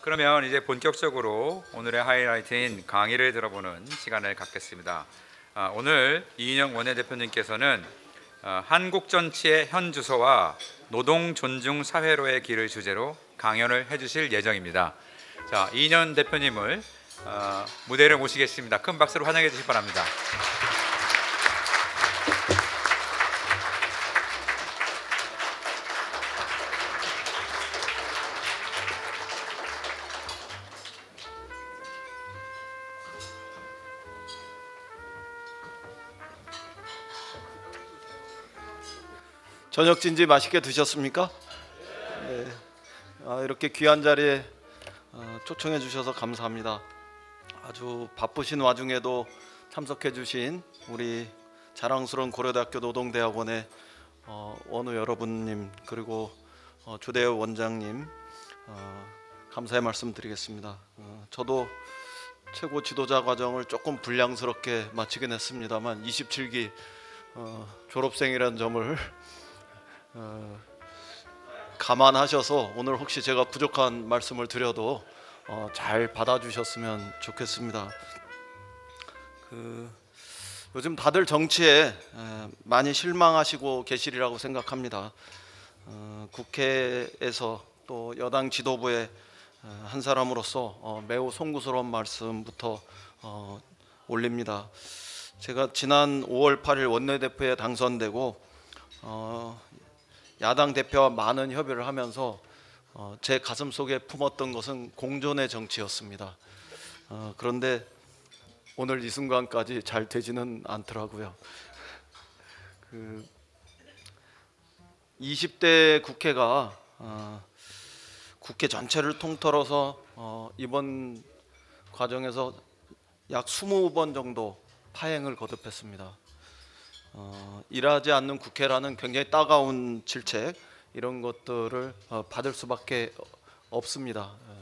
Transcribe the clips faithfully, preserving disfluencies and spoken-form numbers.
그러면 이제 본격적으로 오늘의 하이라이트인 강의를 들어보는 시간을 갖겠습니다. 오늘 이인영 원내대표님께서는 한국 정치의 현 주소와 노동 존중 사회로의 길을 주제로 강연을 해주실 예정입니다. 자, 이인영 대표님을 무대를 모시겠습니다. 큰 박수로 환영해 주시기 바랍니다. 저녁 진지 맛있게 드셨습니까? 네. 아, 이렇게 귀한 자리에 어, 초청해 주셔서 감사합니다. 아주 바쁘신 와중에도 참석해 주신 우리 자랑스러운 고려대학교 노동대학원의 어, 원우 여러분님, 그리고 어, 조대우 원장님, 어, 감사의 말씀 드리겠습니다. 어, 저도 최고 지도자 과정을 조금 불량스럽게 마치긴 했습니다만 이십칠 기 어, 졸업생이라는 점을 어, 감안하셔서 오늘 혹시 제가 부족한 말씀을 드려도 어, 잘 받아주셨으면 좋겠습니다. 그, 요즘 다들 정치에 에, 많이 실망하시고 계시리라고 생각합니다. 어, 국회에서 또 여당 지도부의 에, 한 사람으로서 어, 매우 송구스러운 말씀부터 어, 올립니다. 제가 지난 오월 팔일 원내대표에 당선되고 어, 야당 대표와 많은 협의를 하면서 어, 제 가슴 속에 품었던 것은 공존의 정치였습니다. 어, 그런데 오늘 이 순간까지 잘 되지는 않더라고요. 그 이십 대 국회가 어, 국회 전체를 통틀어서 어, 이번 과정에서 약 이십 번 정도 파행을 거듭했습니다. 어, 일하지 않는 국회라는 굉장히 따가운 질책, 이런 것들을 어, 받을 수밖에 없습니다. 에,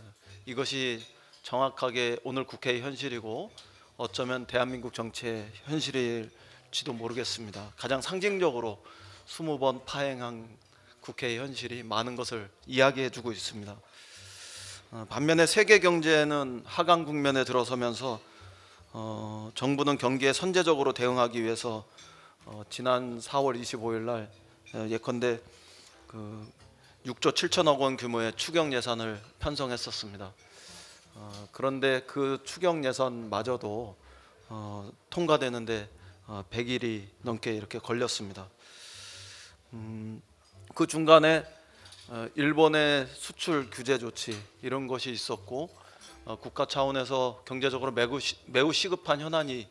이것이 정확하게 오늘 국회의 현실이고 어쩌면 대한민국 정치의 현실일지도 모르겠습니다. 가장 상징적으로 이십 번 파행한 국회의 현실이 많은 것을 이야기해주고 있습니다. 어, 반면에 세계 경제는 하강 국면에 들어서면서 어, 정부는 경기에 선제적으로 대응하기 위해서 어, 지난 사월 이십오일 날 예컨대 그 육조 칠천억 원 규모의 추경 예산을 편성했었습니다. 어, 그런데 그 추경 예산마저도 어, 통과되는데 어, 백일이 넘게 이렇게 걸렸습니다. 음, 그 중간에 어, 일본의 수출 규제 조치, 이런 것이 있었고 어, 국가 차원에서 경제적으로 매우, 시, 매우 시급한 현안이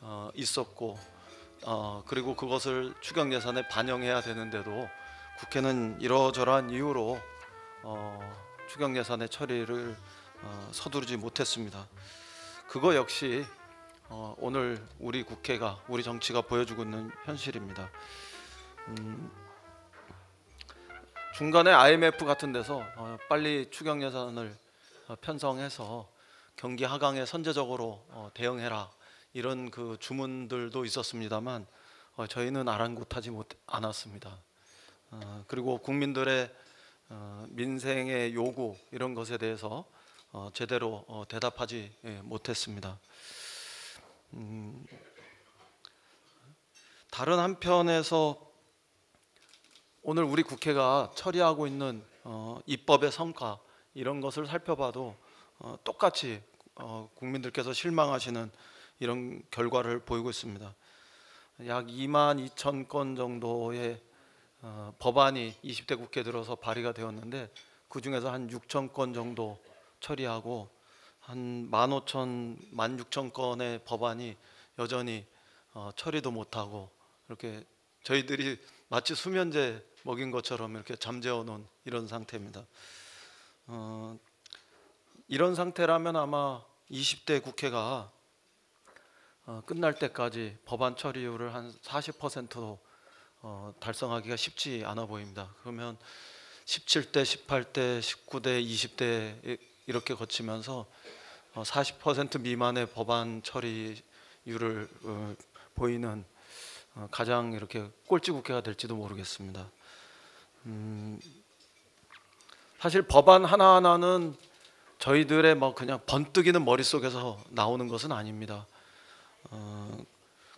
어, 있었고 어, 그리고 그것을 추경 예산에 반영해야 되는데도 국회는 이러저러한 이유로 어, 추경 예산의 처리를 어, 서두르지 못했습니다. 그거 역시 어, 오늘 우리 국회가, 우리 정치가 보여주고 있는 현실입니다. 음, 중간에 아이엠에프 같은 데서 어, 빨리 추경 예산을 어, 편성해서 경기 하강에 선제적으로 어, 대응해라, 이런 그 주문들도 있었습니다만 어, 저희는 아랑곳하지 못 않았습니다. 어, 그리고 국민들의 어, 민생의 요구, 이런 것에 대해서 어, 제대로 어, 대답하지 예, 못했습니다. 음, 다른 한편에서 오늘 우리 국회가 처리하고 있는 어, 입법의 성과, 이런 것을 살펴봐도 어, 똑같이 어, 국민들께서 실망하시는 이런 결과를 보이고 있습니다. 약 이만 이천 건 정도의 어, 법안이 이십 대 국회에 들어서 발의가 되었는데 그 중에서 한 육천 건 정도 처리하고 한 만 오천, 만 육천 건의 법안이 여전히 어, 처리도 못하고, 이렇게 저희들이 마치 수면제 먹인 것처럼 이렇게 잠재워 놓은 이런 상태입니다. 어, 이런 상태라면 아마 이십 대 국회가 어, 끝날 때까지 법안 처리율을 한 사십 퍼센트로 어, 달성하기가 쉽지 않아 보입니다. 그러면 십칠 대, 십팔 대, 십구 대, 이십 대 이렇게 거치면서 어, 사십 퍼센트 미만의 법안 처리율을 어, 보이는 어, 가장 이렇게 꼴찌 국회가 될지도 모르겠습니다. 음, 사실 법안 하나하나는 저희들의 뭐 그냥 번뜩이는 머릿속에서 나오는 것은 아닙니다. 어,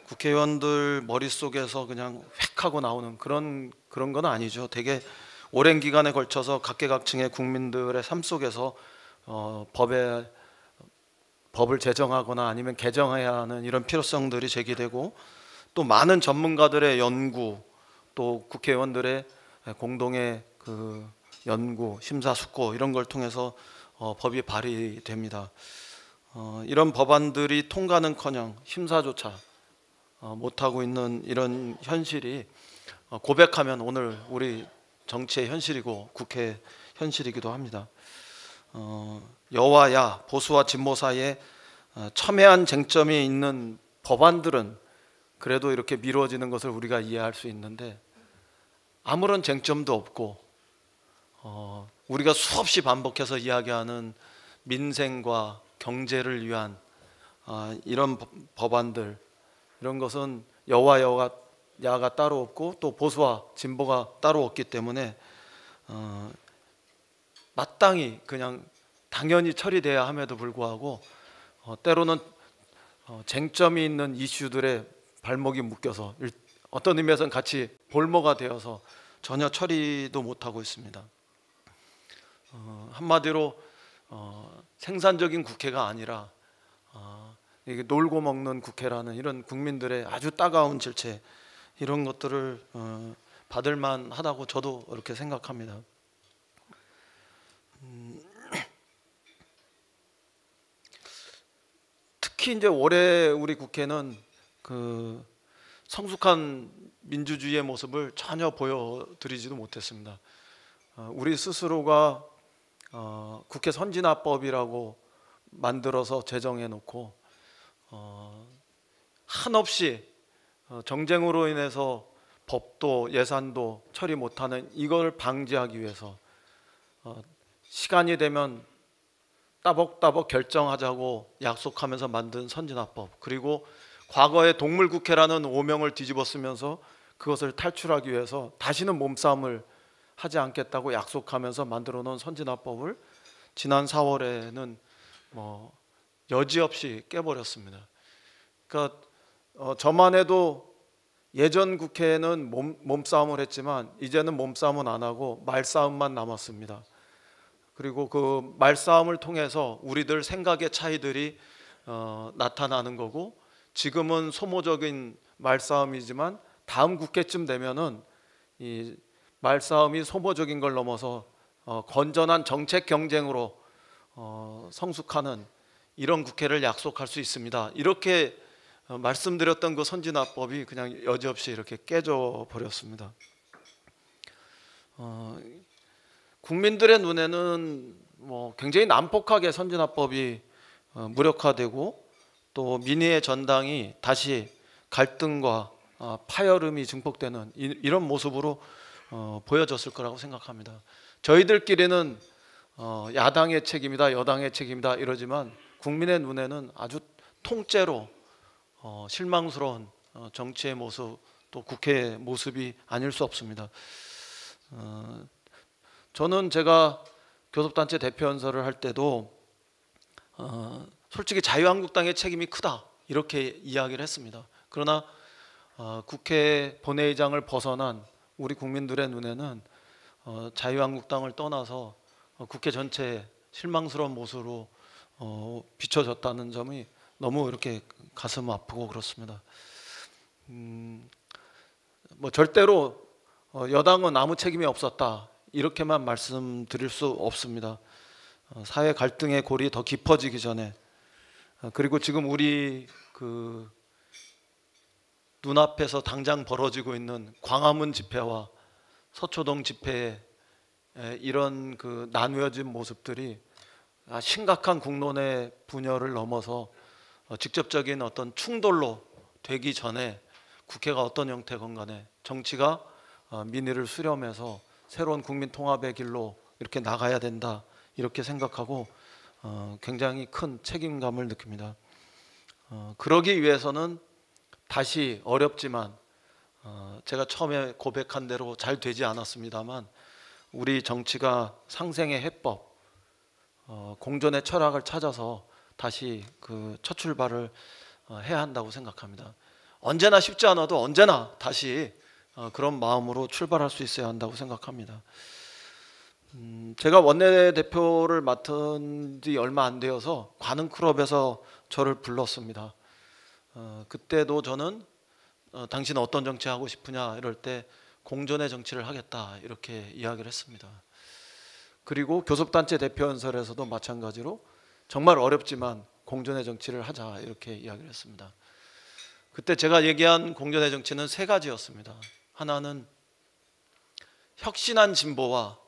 국회의원들 머릿속에서 그냥 획 하고 나오는 그런 그런 건 아니죠. 되게 오랜 기간에 걸쳐서 각계각층의 국민들의 삶 속에서 어, 법에 법을 제정하거나 아니면 개정해야 하는 이런 필요성들이 제기되고, 또 많은 전문가들의 연구, 또 국회의원들의 공동의 그 연구, 심사숙고 이런 걸 통해서 어, 법이 발의됩니다. 어, 이런 법안들이 통과는커녕 심사조차 어, 못하고 있는 이런 현실이 어, 고백하면 오늘 우리 정치의 현실이고 국회 현실이기도 합니다. 어, 여야와 보수와 진보 사이에 어, 첨예한 쟁점이 있는 법안들은 그래도 이렇게 미뤄지는 것을 우리가 이해할 수 있는데, 아무런 쟁점도 없고 어, 우리가 수없이 반복해서 이야기하는 민생과 경제를 위한 어, 이런 법안들, 이런 것은 여와 여가 야가 따로 없고 또 보수와 진보가 따로 없기 때문에 어, 마땅히 그냥 당연히 처리돼야 함에도 불구하고 어, 때로는 어, 쟁점이 있는 이슈들의 발목이 묶여서 일, 어떤 의미에서는 같이 볼모가 되어서 전혀 처리도 못하고 있습니다. 어, 한마디로 어, 생산적인 국회가 아니라 어, 이게 놀고 먹는 국회라는 이런 국민들의 아주 따가운 질책, 이런 것들을 어, 받을 만하다고 저도 이렇게 생각합니다. 음, 특히 이제 올해 우리 국회는 그 성숙한 민주주의의 모습을 전혀 보여드리지도 못했습니다. 어, 우리 스스로가 어, 국회 선진화법이라고 만들어서 제정해놓고 어, 한없이 어, 정쟁으로 인해서 법도 예산도 처리 못하는 이걸 방지하기 위해서 어, 시간이 되면 따벅따벅 결정하자고 약속하면서 만든 선진화법, 그리고 과거에 동물국회라는 오명을 뒤집어쓰면서 그것을 탈출하기 위해서 다시는 몸싸움을 하지 않겠다고 약속하면서 만들어 놓은 선진화법을 지난 사월에는 뭐 여지없이 깨버렸습니다. 그러니까 어, 저만 해도 예전 국회에는 몸, 몸싸움을 했지만 이제는 몸싸움은 안 하고 말싸움만 남았습니다. 그리고 그 말싸움을 통해서 우리들 생각의 차이들이 어, 나타나는 거고, 지금은 소모적인 말싸움이지만 다음 국회쯤 되면은 이 말싸움이 소모적인 걸 넘어서 어, 건전한 정책 경쟁으로 어, 성숙하는 이런 국회를 약속할 수 있습니다. 이렇게 어, 말씀드렸던 그 선진화법이 그냥 여지없이 이렇게 깨져 버렸습니다. 어, 국민들의 눈에는 뭐 굉장히 난폭하게 선진화법이 어, 무력화되고, 또 민의의 전당이 다시 갈등과 어, 파열음이 증폭되는 이, 이런 모습으로 어, 보여졌을 거라고 생각합니다. 저희들끼리는 어, 야당의 책임이다, 여당의 책임이다 이러지만 국민의 눈에는 아주 통째로 어, 실망스러운 어, 정치의 모습, 또 국회의 모습이 아닐 수 없습니다. 어, 저는 제가 교섭단체 대표연설을 할 때도 어, 솔직히 자유한국당의 책임이 크다 이렇게 이야기를 했습니다. 그러나 어, 국회 본회의장을 벗어난 우리 국민들의 눈에는 어, 자유한국당을 떠나서 어, 국회 전체의 실망스러운 모습으로 어, 비춰졌다는 점이 너무 이렇게 가슴 아프고 그렇습니다. 음, 뭐 절대로 여당은 아무 책임이 없었다 이렇게만 말씀드릴 수 없습니다. 사회 갈등의 골이 더 깊어지기 전에, 그리고 지금 우리 그 눈앞에서 당장 벌어지고 있는 광화문 집회와 서초동 집회의 이런 그 나누어진 모습들이 심각한 국론의 분열을 넘어서 직접적인 어떤 충돌로 되기 전에 국회가 어떤 형태건 간에 정치가 민의를 수렴해서 새로운 국민 통합의 길로 이렇게 나가야 된다 이렇게 생각하고 굉장히 큰 책임감을 느낍니다. 그러기 위해서는 다시 어렵지만, 제가 처음에 고백한 대로 잘 되지 않았습니다만, 우리 정치가 상생의 해법, 어, 공존의 철학을 찾아서 다시 그 첫 출발을 어, 해야 한다고 생각합니다. 언제나 쉽지 않아도 언제나 다시 어, 그런 마음으로 출발할 수 있어야 한다고 생각합니다. 음, 제가 원내대표를 맡은 지 얼마 안 되어서 관흥클럽에서 저를 불렀습니다. 어, 그때도 저는 어, 당신은 어떤 정치 하고 싶으냐 이럴 때 공존의 정치를 하겠다 이렇게 이야기를 했습니다. 그리고 교섭단체 대표연설에서도 마찬가지로 정말 어렵지만 공존의 정치를 하자 이렇게 이야기를 했습니다. 그때 제가 얘기한 공존의 정치는 세 가지였습니다. 하나는 혁신한 진보와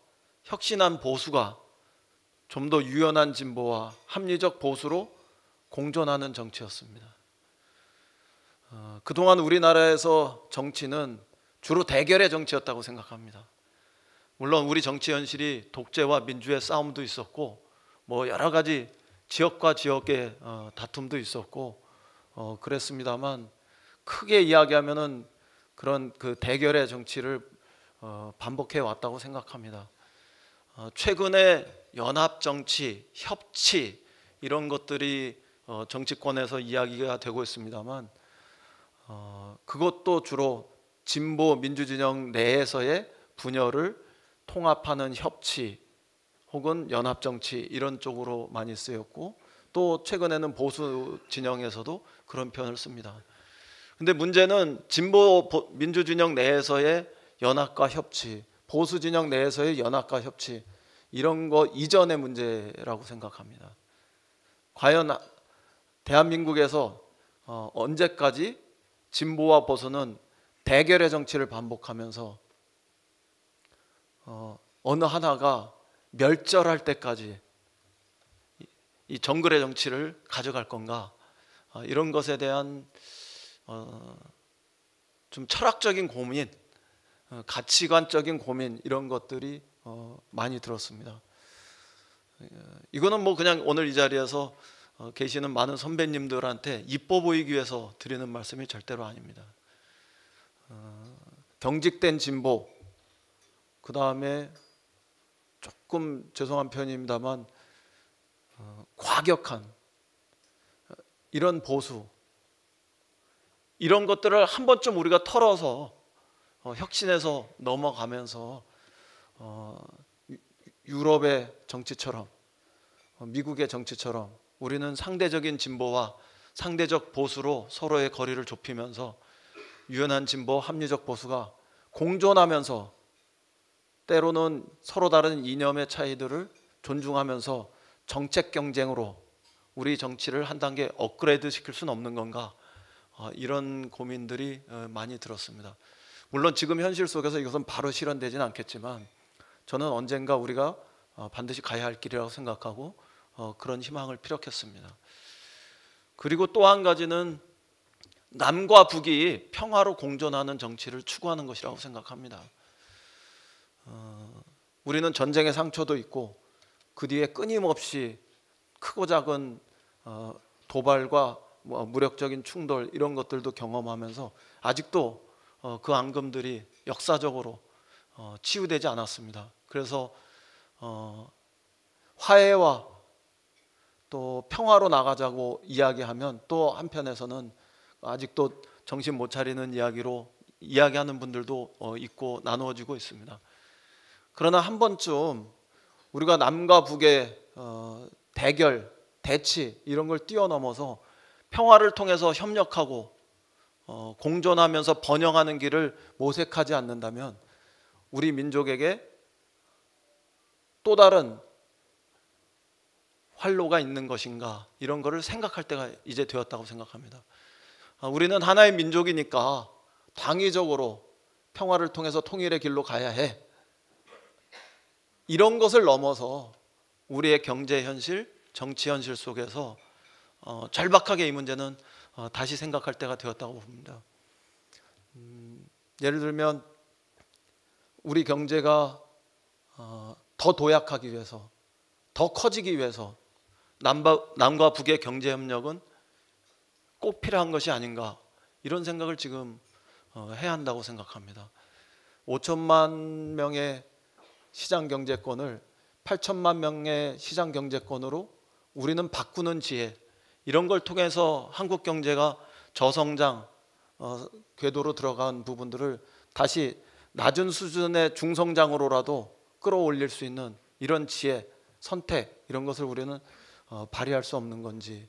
혁신한 보수가 좀 더 유연한 진보와 합리적 보수로 공존하는 정치였습니다. 어, 그동안 우리나라에서 정치는 주로 대결의 정치였다고 생각합니다. 물론 우리 정치 현실이 독재와 민주의 싸움도 있었고 뭐 여러 가지 지역과 지역의 어, 다툼도 있었고 어, 그랬습니다만 크게 이야기하면은 그런 그 대결의 정치를 어, 반복해 왔다고 생각합니다. 어, 최근에 연합 정치, 협치 이런 것들이 어, 정치권에서 이야기가 되고 있습니다만 어, 그것도 주로 진보 민주진영 내에서의 분열을 통합하는 협치 혹은 연합 정치 이런 쪽으로 많이 쓰였고 또 최근에는 보수 진영에서도 그런 표현을 씁니다. 근데 문제는 진보 민주 진영 내에서의 연합과 협치, 보수 진영 내에서의 연합과 협치 이런 거 이전의 문제라고 생각합니다. 과연 대한민국에서 어, 언제까지 진보와 보수는 대결의 정치를 반복하면서 어, 어느 하나가 멸절할 때까지 이 정글의 정치를 가져갈 건가 어, 이런 것에 대한 어, 좀 철학적인 고민, 어, 가치관적인 고민 이런 것들이 어, 많이 들었습니다. 이거는 뭐 그냥 오늘 이 자리에서 어, 계시는 많은 선배님들한테 이뻐 보이기 위해서 드리는 말씀이 절대로 아닙니다. 어, 경직된 진보, 그 다음에 조금 죄송한 표현입니다만 어, 과격한 이런 보수 이런 것들을 한 번쯤 우리가 털어서 어, 혁신해서 넘어가면서 어, 유럽의 정치처럼 어, 미국의 정치처럼 우리는 상대적인 진보와 상대적 보수로 서로의 거리를 좁히면서 유연한 진보, 합리적 보수가 공존하면서 때로는 서로 다른 이념의 차이들을 존중하면서 정책 경쟁으로 우리 정치를 한 단계 업그레이드 시킬 수는 없는 건가 어, 이런 고민들이 어, 많이 들었습니다. 물론 지금 현실 속에서 이것은 바로 실현되지는 않겠지만 저는 언젠가 우리가 어, 반드시 가야 할 길이라고 생각하고 어, 그런 희망을 피력했습니다. 그리고 또 한 가지는 남과 북이 평화로 공존하는 정치를 추구하는 것이라고 생각합니다. 어, 우리는 전쟁의 상처도 있고 그 뒤에 끊임없이 크고 작은 어, 도발과 뭐, 무력적인 충돌 이런 것들도 경험하면서 아직도 어, 그 앙금들이 역사적으로 어, 치유되지 않았습니다. 그래서 어, 화해와 또 평화로 나가자고 이야기하면 또 한편에서는 아직도 정신 못 차리는 이야기로 이야기하는 분들도 어, 있고 나누어지고 있습니다. 그러나 한 번쯤 우리가 남과 북의 어, 대결, 대치 이런 걸 뛰어넘어서 평화를 통해서 협력하고 어, 공존하면서 번영하는 길을 모색하지 않는다면 우리 민족에게 또 다른 활로가 있는 것인가 이런 거를 생각할 때가 이제 되었다고 생각합니다. 우리는 하나의 민족이니까 당위적으로 평화를 통해서 통일의 길로 가야 해. 이런 것을 넘어서 우리의 경제 현실, 정치 현실 속에서 어, 절박하게 이 문제는 어, 다시 생각할 때가 되었다고 봅니다. 음, 예를 들면 우리 경제가 어, 더 도약하기 위해서, 더 커지기 위해서 남바, 남과 북의 경제 협력은 꼭 필요한 것이 아닌가 이런 생각을 지금 해야 한다고 생각합니다. 오천만 명의 시장 경제권을 팔천만 명의 시장 경제권으로 우리는 바꾸는 지혜, 이런 걸 통해서 한국 경제가 저성장 어, 궤도로 들어간 부분들을 다시 낮은 수준의 중성장으로라도 끌어올릴 수 있는 이런 지혜, 선택, 이런 것을 우리는 어, 발휘할 수 없는 건지,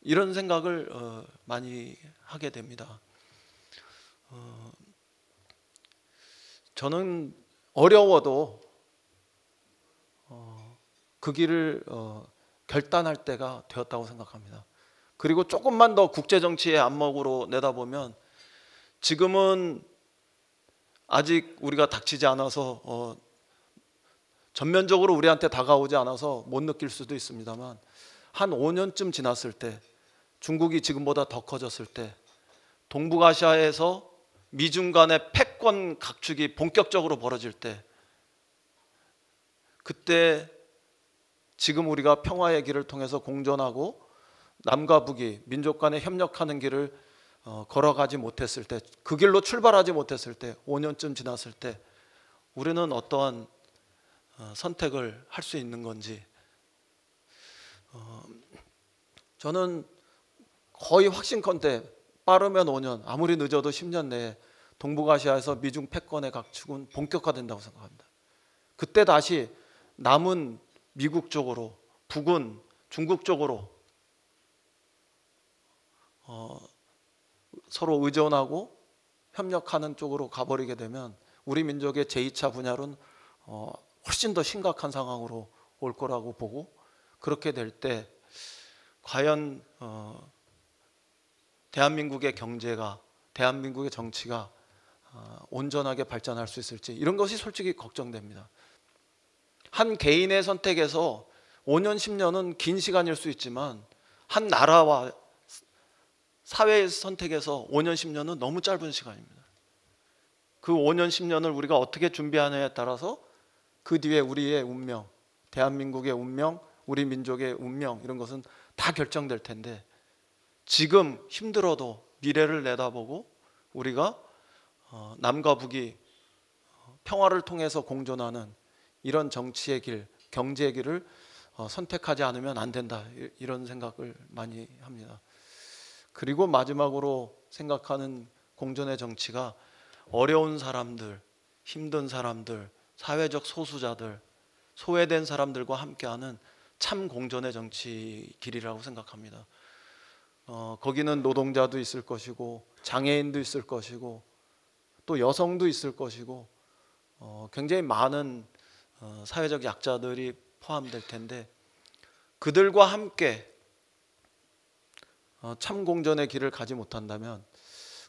이런 생각을 어, 많이 하게 됩니다. 어, 저는 어려워도 어, 그 길을 어, 결단할 때가 되었다고 생각합니다. 그리고 조금만 더 국제정치의 안목으로 내다보면 지금은 아직 우리가 닥치지 않아서 어, 전면적으로 우리한테 다가오지 않아서 못 느낄 수도 있습니다만, 한 오 년쯤 지났을 때, 중국이 지금보다 더 커졌을 때, 동북아시아에서 미중 간의 패권 각축이 본격적으로 벌어질 때, 그때 지금 우리가 평화의 길을 통해서 공존하고 남과 북이 민족 간에 협력하는 길을 어, 걸어가지 못했을 때, 그 길로 출발하지 못했을 때, 오 년쯤 지났을 때 우리는 어떠한 어, 선택을 할 수 있는 건지, 어, 저는 거의 확신컨대 빠르면 오 년, 아무리 늦어도 십 년 내에 동북아시아에서 미중 패권의 각축은 본격화된다고 생각합니다. 그때 다시 남은 미국 쪽으로, 북은 중국 쪽으로 어, 서로 의존하고 협력하는 쪽으로 가버리게 되면 우리 민족의 제이 차 분열은 어, 훨씬 더 심각한 상황으로 올 거라고 보고, 그렇게 될 때 과연 어, 대한민국의 경제가, 대한민국의 정치가 어, 온전하게 발전할 수 있을지, 이런 것이 솔직히 걱정됩니다. 한 개인의 선택에서 오 년, 십 년은 긴 시간일 수 있지만 한 나라와 사회의 선택에서 오 년, 십 년은 너무 짧은 시간입니다. 그 오 년, 십 년을 우리가 어떻게 준비하느냐에 따라서 그 뒤에 우리의 운명, 대한민국의 운명, 우리 민족의 운명, 이런 것은 다 결정될 텐데, 지금 힘들어도 미래를 내다보고 우리가 남과 북이 평화를 통해서 공존하는 이런 정치의 길, 경제의 길을 선택하지 않으면 안 된다, 이런 생각을 많이 합니다. 그리고 마지막으로 생각하는 공존의 정치가 어려운 사람들, 힘든 사람들, 사회적 소수자들, 소외된 사람들과 함께하는 참 공존의 정치 길이라고 생각합니다. 어, 거기는 노동자도 있을 것이고, 장애인도 있을 것이고, 또 여성도 있을 것이고, 어, 굉장히 많은 어, 사회적 약자들이 포함될 텐데, 그들과 함께 어, 참 공존의 길을 가지 못한다면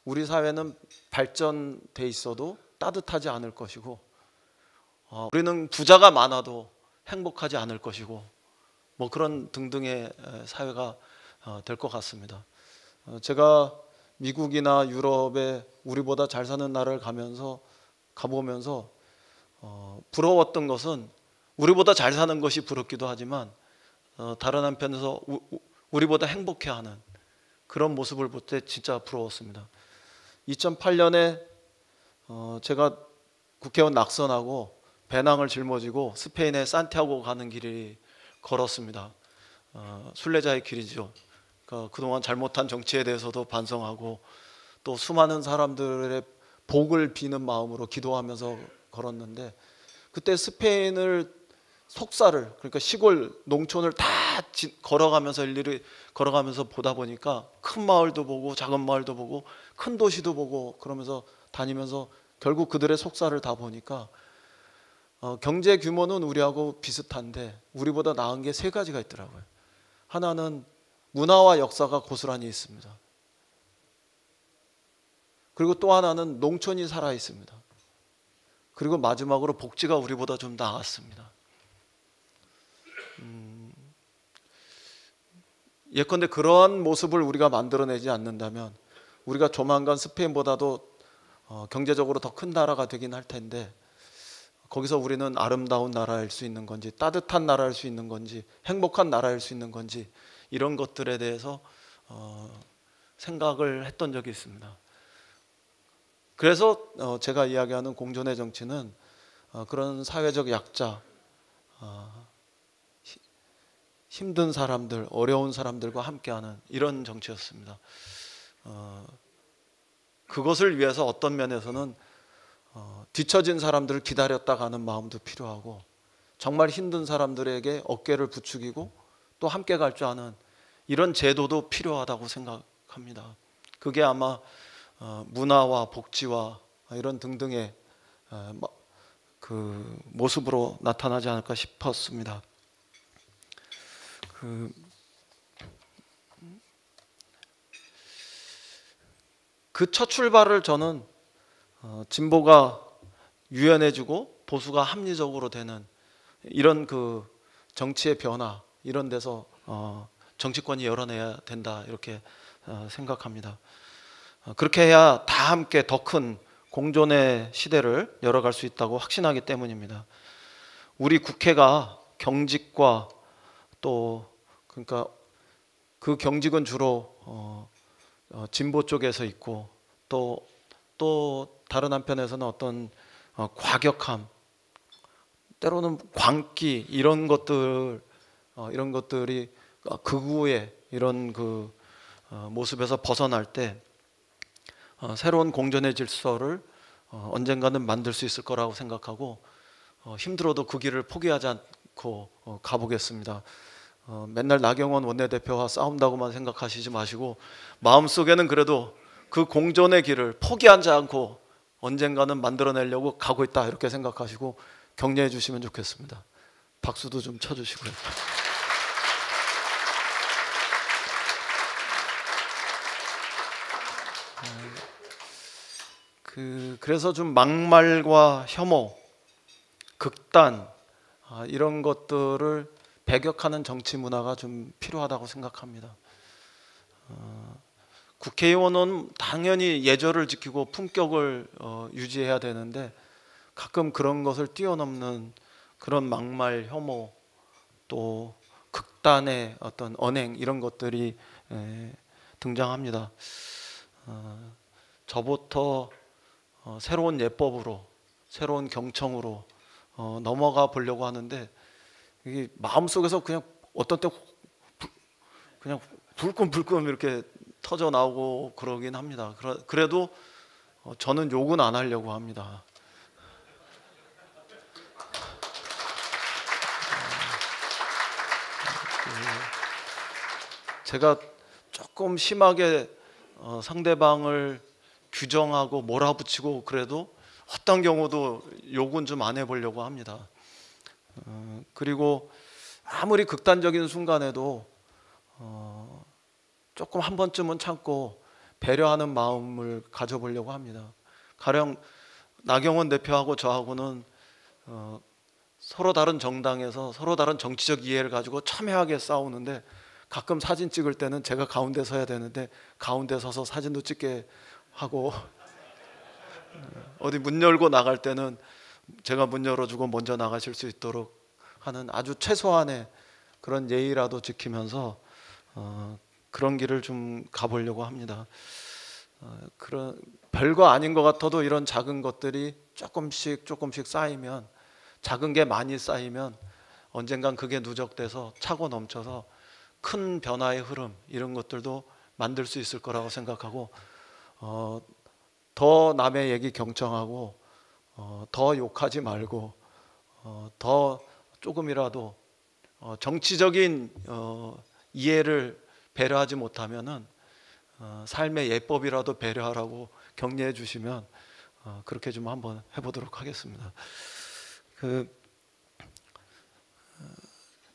우리 사회는 발전돼 있어도 따뜻하지 않을 것이고, 어, 우리는 부자가 많아도 행복하지 않을 것이고, 뭐 그런 등등의 사회가 어, 될 것 같습니다. 어, 제가 미국이나 유럽에 우리보다 잘 사는 나라를 가면서 가보면서 어, 부러웠던 것은 우리보다 잘 사는 것이 부럽기도 하지만, 어, 다른 한편에서 우, 우, 우리보다 행복해하는 그런 모습을 볼 때 진짜 부러웠습니다. 이천팔 년에 어, 제가 국회의원 낙선하고 배낭을 짊어지고 스페인의 산티아고 가는 길을 걸었습니다. 어, 순례자의 길이죠. 그러니까 그동안 잘못한 정치에 대해서도 반성하고, 또 수많은 사람들의 복을 비는 마음으로 기도하면서 걸었는데, 그때 스페인을, 속사를, 그러니까 시골 농촌을 다 지, 걸어가면서 일일이 걸어가면서 보다 보니까 큰 마을도 보고 작은 마을도 보고 큰 도시도 보고, 그러면서 다니면서 결국 그들의 속사를 다 보니까 어, 경제 규모는 우리하고 비슷한데 우리보다 나은 게 세 가지가 있더라고요. 하나는 문화와 역사가 고스란히 있습니다. 그리고 또 하나는 농촌이 살아 있습니다. 그리고 마지막으로 복지가 우리보다 좀 나았습니다. 음, 예컨대 그러한 모습을 우리가 만들어내지 않는다면 우리가 조만간 스페인보다도 어, 경제적으로 더 큰 나라가 되긴 할 텐데, 거기서 우리는 아름다운 나라일 수 있는 건지, 따뜻한 나라일 수 있는 건지, 행복한 나라일 수 있는 건지, 이런 것들에 대해서 어, 생각을 했던 적이 있습니다. 그래서 어, 제가 이야기하는 공존의 정치는 어, 그런 사회적 약자, 어, 힘든 사람들, 어려운 사람들과 함께하는 이런 정치였습니다. 어, 그것을 위해서 어떤 면에서는 어, 뒤처진 사람들을 기다렸다가 하는 마음도 필요하고, 정말 힘든 사람들에게 어깨를 부추기고 또 함께 갈 줄 아는 이런 제도도 필요하다고 생각합니다. 그게 아마 어, 문화와 복지와 이런 등등의 어, 그 모습으로 나타나지 않을까 싶었습니다. 그 그 첫 출발을 저는 어, 진보가 유연해지고 보수가 합리적으로 되는 이런 그 정치의 변화, 이런 데서 어, 정치권이 열어내야 된다, 이렇게 어, 생각합니다. 어, 그렇게 해야 다 함께 더 큰 공존의 시대를 열어갈 수 있다고 확신하기 때문입니다. 우리 국회가 경직과 또 그러니까 그 경직은 주로 어, 어, 진보 쪽에서 있고, 또, 또 다른 한편에서는 어떤 어, 과격함, 때로는 광기, 이런 것들 어, 이런 것들이 극우의 이런 그 어, 모습에서 벗어날 때 어, 새로운 공존의 질서를 어, 언젠가는 만들 수 있을 거라고 생각하고, 어, 힘들어도 그 길을 포기하지 않고 어, 가보겠습니다. 어, 맨날 나경원 원내대표와 싸운다고만 생각하시지 마시고, 마음속에는 그래도 그 공존의 길을 포기하지 않고 언젠가는 만들어내려고 가고 있다, 이렇게 생각하시고 격려해 주시면 좋겠습니다. 박수도 좀 쳐주시고요. 그, 그래서 좀 막말과 혐오, 극단 아, 이런 것들을 배격하는 정치 문화가 좀 필요하다고 생각합니다. 어, 국회의원은 당연히 예절을 지키고 품격을 어, 유지해야 되는데, 가끔 그런 것을 뛰어넘는 그런 막말, 혐오, 또 극단의 어떤 언행, 이런 것들이 에, 등장합니다. 어, 저부터 어, 새로운 예법으로, 새로운 경청으로 어, 넘어가 보려고 하는데, 이게 마음속에서 그냥 어떤 때 그냥 불끈불끈 이렇게 터져 나오고 그러긴 합니다. 그래도 저는 욕은 안 하려고 합니다. 제가 조금 심하게 상대방을 규정하고 몰아붙이고 그래도 어떤 경우도 욕은 좀 안 해보려고 합니다. 어, 그리고 아무리 극단적인 순간에도 어, 조금 한 번쯤은 참고 배려하는 마음을 가져보려고 합니다. 가령 나경원 대표하고 저하고는 어, 서로 다른 정당에서 서로 다른 정치적 이해를 가지고 첨예하게 싸우는데, 가끔 사진 찍을 때는 제가 가운데 서야 되는데 가운데 서서 사진도 찍게 하고 어디 문 열고 나갈 때는 제가 문 열어주고 먼저 나가실 수 있도록 하는 아주 최소한의 그런 예의라도 지키면서 어, 그런 길을 좀 가보려고 합니다. 어, 그런 별거 아닌 것 같아도 이런 작은 것들이 조금씩 조금씩 쌓이면, 작은 게 많이 쌓이면 언젠간 그게 누적돼서 차고 넘쳐서 큰 변화의 흐름, 이런 것들도 만들 수 있을 거라고 생각하고, 어, 더 남의 얘기 경청하고 어, 더 욕하지 말고 어, 더 조금이라도 어, 정치적인 어, 이해를 배려하지 못하면은 어, 삶의 예법이라도 배려하라고 격려해 주시면 어, 그렇게 좀 한번 해보도록 하겠습니다. 그,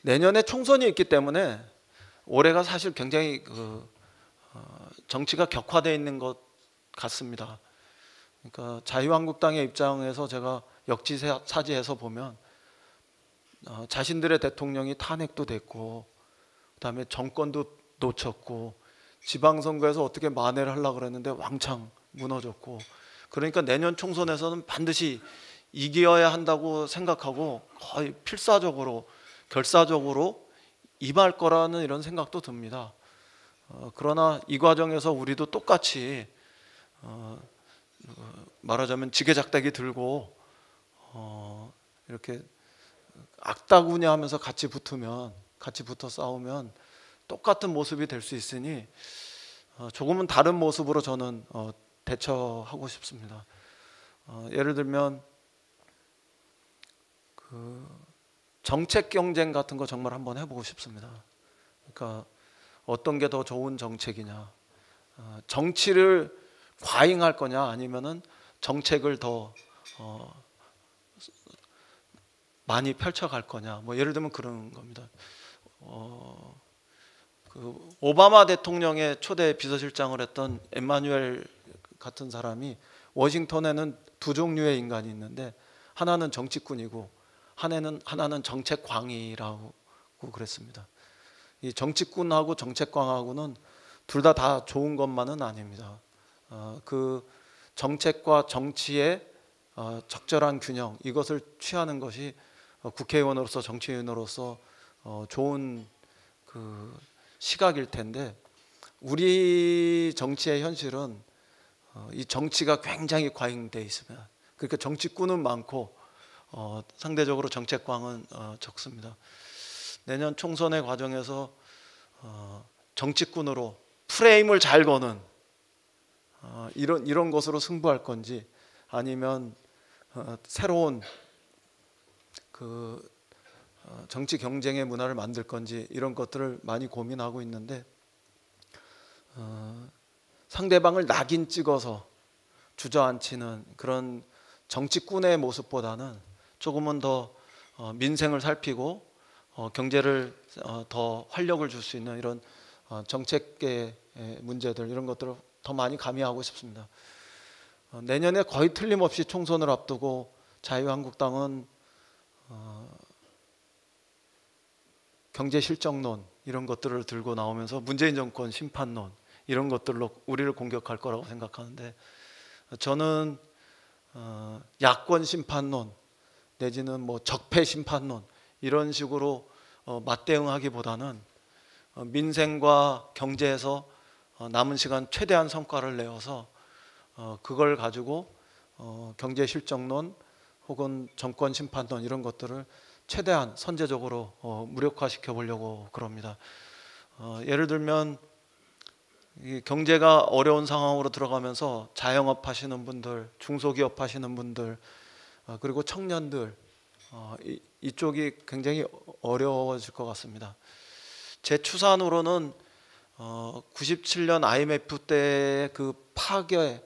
내년에 총선이 있기 때문에 올해가 사실 굉장히 그, 어, 정치가 격화되어 있는 것 같습니다. 그러니까 자유한국당의 입장에서 제가 역지사지해서 보면 어, 자신들의 대통령이 탄핵도 됐고, 그다음에 정권도 놓쳤고, 지방선거에서 어떻게 만회를 하려고 그랬는데 왕창 무너졌고, 그러니까 내년 총선에서는 반드시 이겨야 한다고 생각하고 거의 필사적으로, 결사적으로 임할 거라는 이런 생각도 듭니다. 어, 그러나 이 과정에서 우리도 똑같이 어, 말하자면 지게작대기 들고 어, 이렇게 악다구냐 하면서 같이 붙으면, 같이 붙어 싸우면 똑같은 모습이 될 수 있으니 조금은 다른 모습으로 저는 대처하고 싶습니다. 예를 들면 그 정책 경쟁 같은 거 정말 한번 해보고 싶습니다. 그러니까 어떤 게 더 좋은 정책이냐, 정치를 과잉할 거냐 아니면은 정책을 더 어 많이 펼쳐갈 거냐, 뭐 예를 들면 그런 겁니다. 어 그 오바마 대통령의 초대 비서실장을 했던 엠마뉘엘 같은 사람이 워싱턴에는 두 종류의 인간이 있는데 하나는 정치꾼이고 하나는 하나는 정책광이라고 그랬습니다. 이 정치꾼하고 정책광하고는 둘 다 다 좋은 것만은 아닙니다. 어, 그 정책과 정치의 어, 적절한 균형, 이것을 취하는 것이 어, 국회의원으로서 정치인으로서 어, 좋은 그 시각일 텐데, 우리 정치의 현실은 어, 이 정치가 굉장히 과잉돼 있습니다. 그러니까 정치꾼은 많고 어, 상대적으로 정책광은 어, 적습니다. 내년 총선의 과정에서 어, 정치꾼으로 프레임을 잘 거는 어, 이런 이런 것으로 승부할 건지, 아니면 어, 새로운 그 어, 정치 경쟁의 문화를 만들 건지, 이런 것들을 많이 고민하고 있는데 어, 상대방을 낙인 찍어서 주저앉히는 그런 정치꾼의 모습보다는 조금은 더 어, 민생을 살피고 어, 경제를 어, 더 활력을 줄 수 있는 이런 어, 정책계의 문제들, 이런 것들을 더 많이 가미하고 싶습니다. 어, 내년에 거의 틀림없이 총선을 앞두고 자유한국당은 어, 경제실정론 이런 것들을 들고 나오면서 문재인 정권 심판론 이런 것들로 우리를 공격할 거라고 생각하는데, 저는 어, 야권 심판론 내지는 뭐 적폐 심판론 이런 식으로 어, 맞대응하기보다는 어, 민생과 경제에서 어, 남은 시간 최대한 성과를 내어서 어, 그걸 가지고 어, 경제실정론 혹은 정권심판론 이런 것들을 최대한 선제적으로 어, 무력화시켜 보려고 그럽니다. 어, 예를 들면 이 경제가 어려운 상황으로 들어가면서 자영업 하시는 분들, 중소기업 하시는 분들, 어, 그리고 청년들, 어, 이, 이쪽이 굉장히 어려워질 것 같습니다. 제 추산으로는 어, 구십칠 년 아이엠에프 때 그 파괴,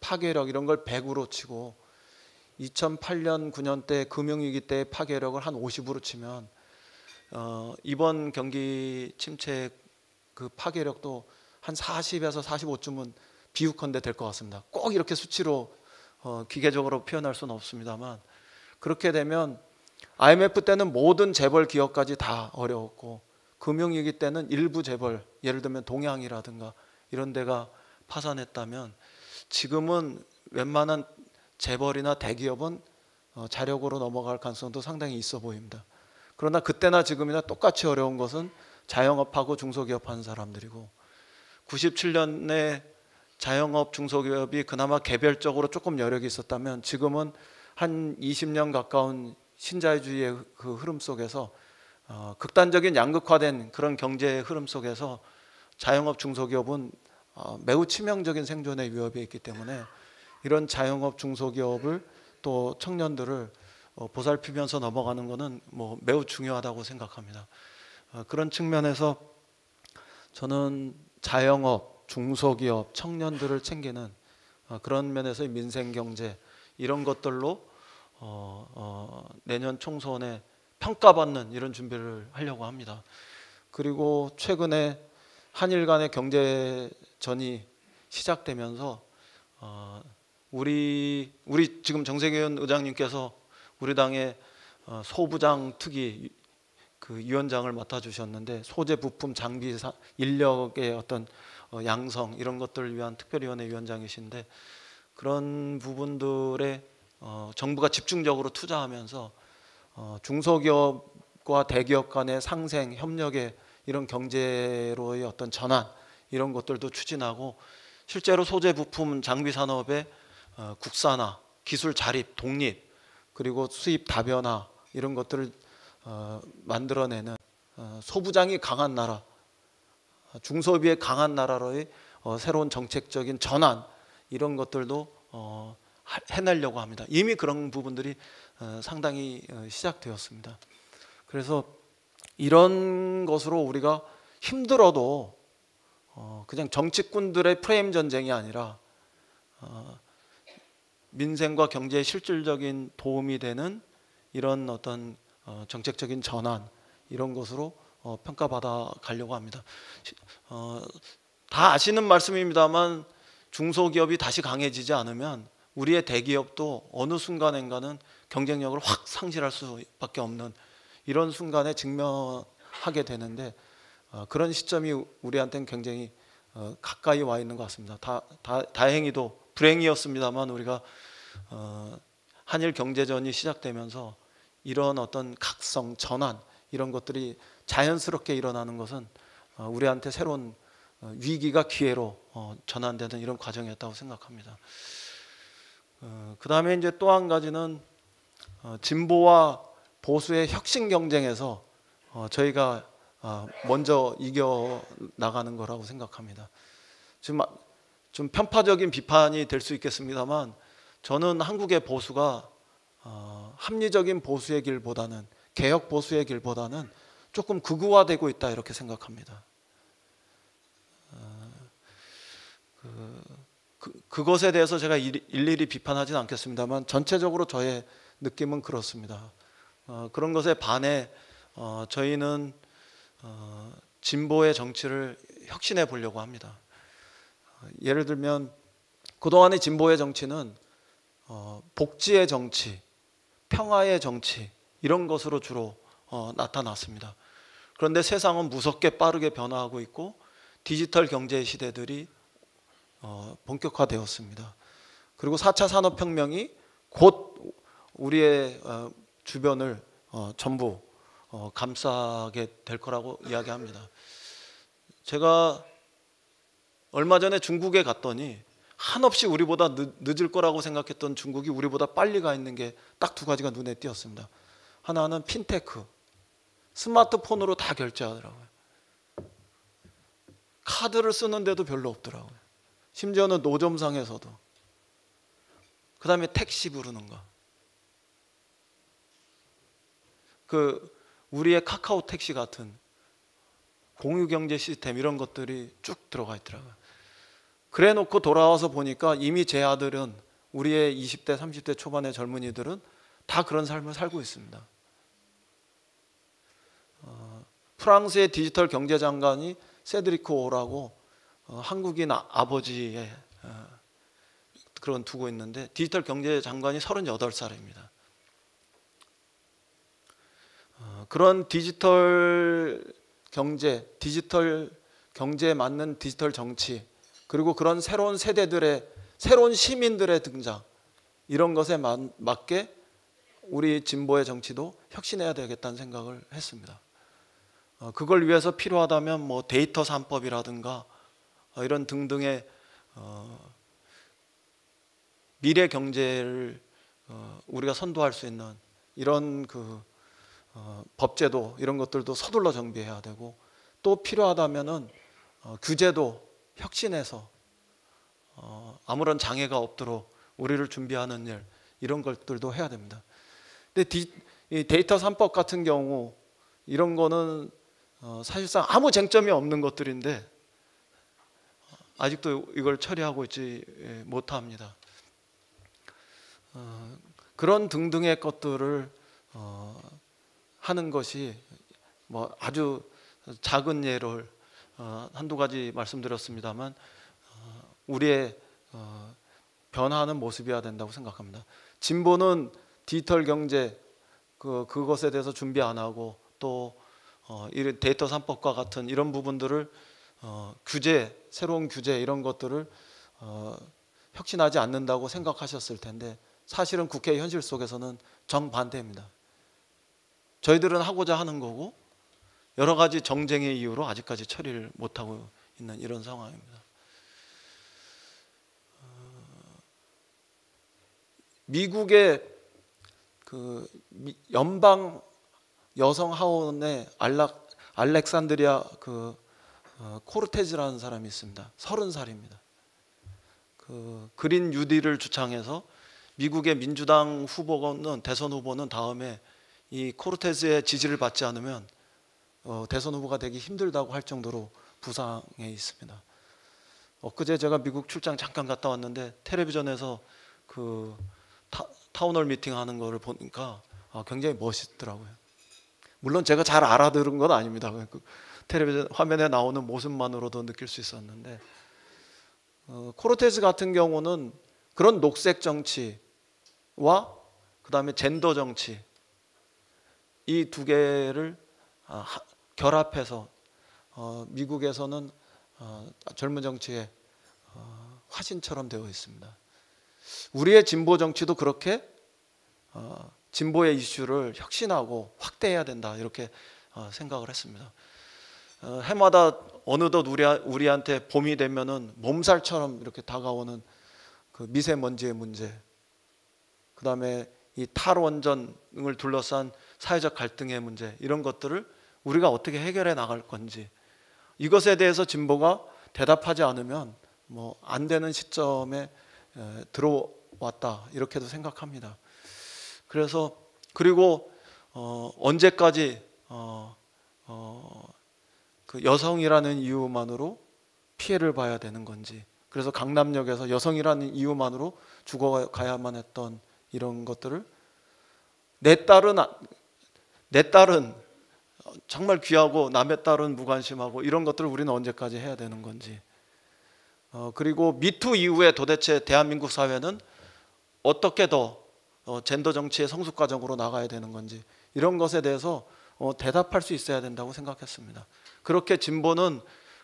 파괴력 이런 걸 백으로 치고 이천팔 년, 구 년 때 금융위기 때의 파괴력을 한 오십으로 치면 어, 이번 경기 침체 그 파괴력도 한 사십에서 사십오쯤은 비유컨대 될 것 같습니다. 꼭 이렇게 수치로 어, 기계적으로 표현할 수는 없습니다만, 그렇게 되면 아이엠에프 때는 모든 재벌 기업까지 다 어려웠고, 금융위기 때는 일부 재벌, 예를 들면 동양이라든가 이런 데가 파산했다면, 지금은 웬만한 재벌이나 대기업은 자력으로 넘어갈 가능성도 상당히 있어 보입니다. 그러나 그때나 지금이나 똑같이 어려운 것은 자영업하고 중소기업 하는 사람들이고, 구십칠 년에 자영업, 중소기업이 그나마 개별적으로 조금 여력이 있었다면, 지금은 한 이십 년 가까운 신자유주의의 그 흐름 속에서 어, 극단적인 양극화된 그런 경제의 흐름 속에서 자영업, 중소기업은 어, 매우 치명적인 생존의 위협이 있기 때문에, 이런 자영업, 중소기업을 또 청년들을 어, 보살피면서 넘어가는 것은 뭐 매우 중요하다고 생각합니다. 어, 그런 측면에서 저는 자영업, 중소기업, 청년들을 챙기는 어, 그런 면에서의 민생, 경제 이런 것들로 어, 어, 내년 총선에 평가받는 이런 준비를 하려고 합니다. 그리고 최근에 한일 간의 경제전이 시작되면서 어, 우리 우리 지금 정세균 의장님께서 우리 당의 어, 소부장 특위 그 위원장을 맡아주셨는데, 소재, 부품, 장비, 인력의 어떤 어, 양성 이런 것들을 위한 특별위원회 위원장이신데, 그런 부분들에 어, 정부가 집중적으로 투자하면서 어, 중소기업과 대기업 간의 상생, 협력의 이런 경제로의 어떤 전환 이런 것들도 추진하고, 실제로 소재, 부품, 장비 산업의 어, 국산화, 기술 자립, 독립, 그리고 수입 다변화 이런 것들을 어, 만들어내는 어, 소부장이 강한 나라, 중소비에 강한 나라로의 어, 새로운 정책적인 전환, 이런 것들도 어, 해내려고 합니다. 이미 그런 부분들이 어, 상당히 어, 시작되었습니다. 그래서 이런 것으로 우리가 힘들어도 어, 그냥 정치꾼들의 프레임 전쟁이 아니라 어, 민생과 경제에 실질적인 도움이 되는 이런 어떤 어, 정책적인 전환, 이런 것으로 어, 평가받아 가려고 합니다. 어, 다 아시는 말씀입니다만 중소기업이 다시 강해지지 않으면 우리의 대기업도 어느 순간인가는 경쟁력을 확 상실할 수밖에 없는 이런 순간에 직면하게 되는데 어, 그런 시점이 우리한테는 굉장히 어, 가까이 와 있는 것 같습니다. 다, 다, 다행히도 불행이었습니다만 우리가 어, 한일 경제전이 시작되면서 이런 어떤 각성, 전환, 이런 것들이 자연스럽게 일어나는 것은 어, 우리한테 새로운 어, 위기가 기회로 어, 전환되는 이런 과정이었다고 생각합니다. 어, 그 다음에 이제 또 한 가지는 어, 진보와 보수의 혁신 경쟁에서 어, 저희가 어, 먼저 이겨 나가는 거라고 생각합니다. 지금 좀 편파적인 비판이 될 수 있겠습니다만 저는 한국의 보수가 어, 합리적인 보수의 길보다는, 개혁 보수의 길보다는 조금 극우화되고 있다, 이렇게 생각합니다. 어, 그, 그, 그것에 대해서 제가 일, 일일이 비판하지는 않겠습니다만 전체적으로 저의 느낌은 그렇습니다. 어, 그런 것에 반해 어, 저희는 어, 진보의 정치를 혁신해 보려고 합니다. 어, 예를 들면 그동안의 진보의 정치는 어, 복지의 정치, 평화의 정치, 이런 것으로 주로 어, 나타났습니다. 그런데 세상은 무섭게 빠르게 변화하고 있고 디지털 경제의 시대들이 어, 본격화되었습니다. 그리고 사 차 산업혁명이 곧 우리의 어, 주변을 어, 전부 어, 감싸게 될 거라고 이야기합니다. 제가 얼마 전에 중국에 갔더니 한없이 우리보다 늦을 거라고 생각했던 중국이 우리보다 빨리 가 있는 게 딱 두 가지가 눈에 띄었습니다. 하나는 핀테크, 스마트폰으로 다 결제하더라고요. 카드를 쓰는데도 별로 없더라고요. 심지어는 노점상에서도. 그 다음에 택시 부르는 거. 그 우리의 카카오 택시 같은 공유경제 시스템, 이런 것들이 쭉 들어가 있더라고요. 그래 놓고 돌아와서 보니까 이미 제 아들은, 우리의 이십 대, 삼십 대 초반의 젊은이들은 다 그런 삶을 살고 있습니다. 어, 프랑스의 디지털 경제장관이 세드리크 오라고 어, 한국인 아, 아버지의 어, 그런 두고 있는데 디지털 경제장관이 서른여덟 살입니다. 어, 그런 디지털 경제, 디지털 경제에 맞는 디지털 정치, 그리고 그런 새로운 세대들의, 새로운 시민들의 등장, 이런 것에 맞, 맞게 우리 진보의 정치도 혁신해야 되겠다는 생각을 했습니다. 어, 그걸 위해서 필요하다면 뭐 데이터 산법이라든가 어, 이런 등등의 어, 미래 경제를 어, 우리가 선도할 수 있는 이런 그 어, 법제도, 이런 것들도 서둘러 정비해야 되고, 또 필요하다면은 어, 규제도 혁신해서 어, 아무런 장애가 없도록 우리를 준비하는 일, 이런 것들도 해야 됩니다. 근데 디, 이 데이터 산법 같은 경우 이런 거는 어, 사실상 아무 쟁점이 없는 것들인데 아직도 이걸 처리하고 있지 못합니다. 어, 그런 등등의 것들을 어, 하는 것이, 뭐 아주 작은 예를 어, 한두 가지 말씀드렸습니다만 어, 우리의 어, 변화하는 모습이어야 된다고 생각합니다. 진보는 디지털 경제 그, 그것에 대해서 준비 안 하고, 또 어, 데이터 산법과 같은 이런 부분들을 어, 규제, 새로운 규제, 이런 것들을 어, 혁신하지 않는다고 생각하셨을 텐데 사실은 국회 현실 속에서는 정반대입니다. 저희들은 하고자 하는 거고 여러 가지 정쟁의 이유로 아직까지 처리를 못하고 있는 이런 상황입니다. 미국의 그 연방 여성 하원의 알락, 알렉산드리아 그 어, 코르테즈라는 사람이 있습니다. 서른 살입니다. 그 그린 뉴딜을 주창해서 미국의 민주당 후보는 대선 후보는 다음에 이 코르테즈의 지지를 받지 않으면 어, 대선 후보가 되기 힘들다고 할 정도로 부상해 있습니다. 엊그제 제가 미국 출장 잠깐 갔다 왔는데 텔레비전에서 그 타, 타운홀 미팅하는 거를 보니까 아, 굉장히 멋있더라고요. 물론 제가 잘 알아들은 건 아닙니다. 그 텔레비전 화면에 나오는 모습만으로도 느낄 수 있었는데 어, 코르테즈 같은 경우는 그런 녹색 정치와 그 다음에 젠더 정치 이 두 개를 아, 하, 결합해서 어, 미국에서는 어, 젊은 정치의 어, 화신처럼 되어 있습니다. 우리의 진보 정치도 그렇게 어, 진보의 이슈를 혁신하고 확대해야 된다 이렇게 어, 생각을 했습니다. 어, 해마다 어느덧 우리, 우리한테 봄이 되면은 몸살처럼 이렇게 다가오는 그 미세먼지의 문제, 그 다음에 이 탈원전을 둘러싼 사회적 갈등의 문제 이런 것들을 우리가 어떻게 해결해 나갈 건지 이것에 대해서 진보가 대답하지 않으면 뭐 안 되는 시점에 들어왔다 이렇게도 생각합니다. 그래서 그리고 어 언제까지 어 어 그 여성이라는 이유만으로 피해를 봐야 되는 건지 그래서 강남역에서 여성이라는 이유만으로 죽어가야만 했던 이런 것들을 내 딸은 내 딸은 정말 귀하고 남의 딸은 무관심하고 이런 것들을 우리는 언제까지 해야 되는 건지 어, 그리고 미투 이후에 도대체 대한민국 사회는 어떻게 더 어, 젠더 정치의 성숙 과정으로 나가야 되는 건지 이런 것에 대해서 어, 대답할 수 있어야 된다고 생각했습니다. 그렇게 진보는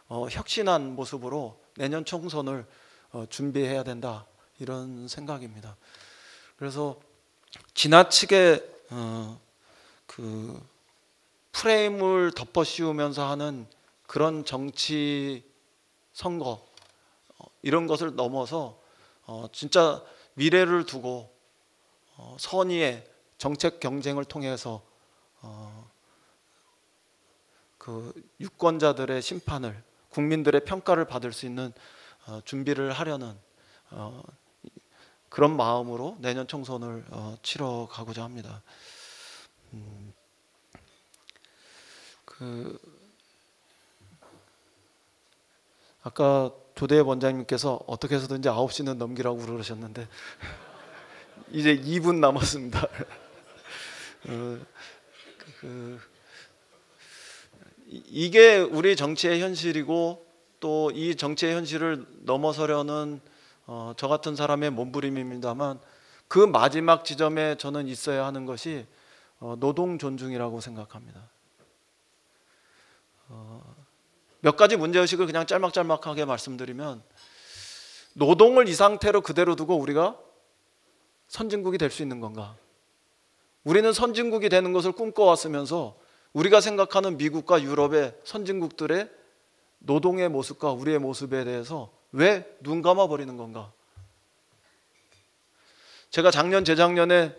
어, 혁신한 모습으로 내년 총선을 어, 준비해야 된다 이런 생각입니다. 그래서 지나치게 어, 그 프레임을 덮어씌우면서 하는 그런 정치 선거 이런 것을 넘어서 어, 진짜 미래를 두고 어, 선의의 정책 경쟁을 통해서 어, 그 유권자들의 심판을 국민들의 평가를 받을 수 있는 어, 준비를 하려는 어, 그런 마음으로 내년 총선을 어, 치러 가고자 합니다. 음. 그 아까 조대우 원장님께서 어떻게 해서든지 아홉 시는 넘기라고 그러셨는데 이제 이 분 남았습니다. 어, 그, 이게 우리 정치의 현실이고 또 이 정치의 현실을 넘어서려는 어, 저 같은 사람의 몸부림입니다만 그 마지막 지점에 저는 있어야 하는 것이 어, 노동 존중이라고 생각합니다. 어, 몇 가지 문제의식을 그냥 짤막짤막하게 말씀드리면 노동을 이 상태로 그대로 두고 우리가 선진국이 될 수 있는 건가? 우리는 선진국이 되는 것을 꿈꿔왔으면서 우리가 생각하는 미국과 유럽의 선진국들의 노동의 모습과 우리의 모습에 대해서 왜 눈 감아버리는 건가? 제가 작년, 재작년에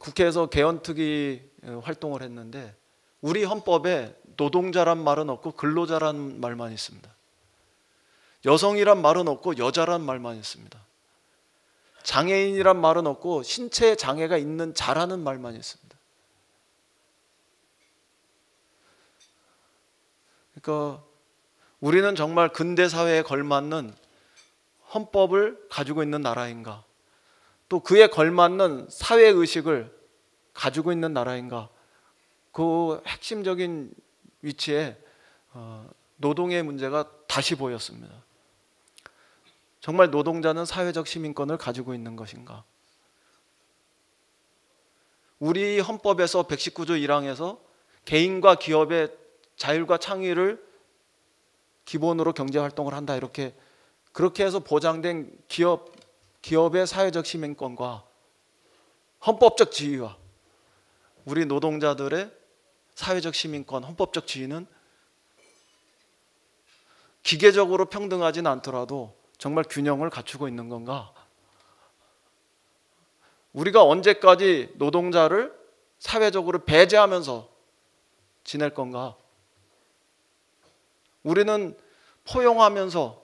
국회에서 개헌특위 활동을 했는데 우리 헌법에 노동자란 말은 없고 근로자란 말만 있습니다. 여성이란 말은 없고 여자란 말만 있습니다. 장애인이란 말은 없고 신체에 장애가 있는 자라는 말만 있습니다. 그러니까 우리는 정말 근대 사회에 걸맞는 헌법을 가지고 있는 나라인가? 또 그에 걸맞는 사회의식을 가지고 있는 나라인가? 그 핵심적인 위치에 노동의 문제가 다시 보였습니다. 정말 노동자는 사회적 시민권을 가지고 있는 것인가? 우리 헌법에서 백십구 조 일 항에서 개인과 기업의 자율과 창의를 기본으로 경제활동을 한다 이렇게 그렇게 해서 보장된 기업, 기업의 사회적 시민권과 헌법적 지위와 우리 노동자들의 사회적 시민권, 헌법적 지위는 기계적으로 평등하진 않더라도 정말 균형을 갖추고 있는 건가? 우리가 언제까지 노동자를 사회적으로 배제하면서 지낼 건가? 우리는 포용하면서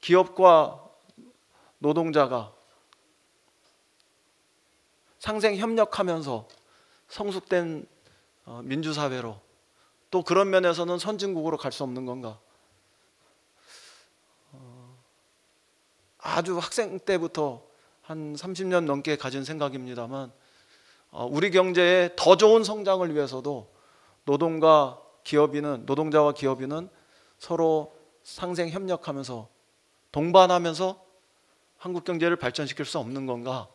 기업과 노동자가 상생 협력하면서 성숙된 민주사회로, 또 그런 면에서는 선진국으로 갈 수 없는 건가? 아주 학생 때부터 한 삼십 년 넘게 가진 생각입니다만, 우리 경제의 더 좋은 성장을 위해서도 노동과 기업인은, 노동자와 기업인은 서로 상생 협력하면서 동반하면서 한국 경제를 발전시킬 수 없는 건가?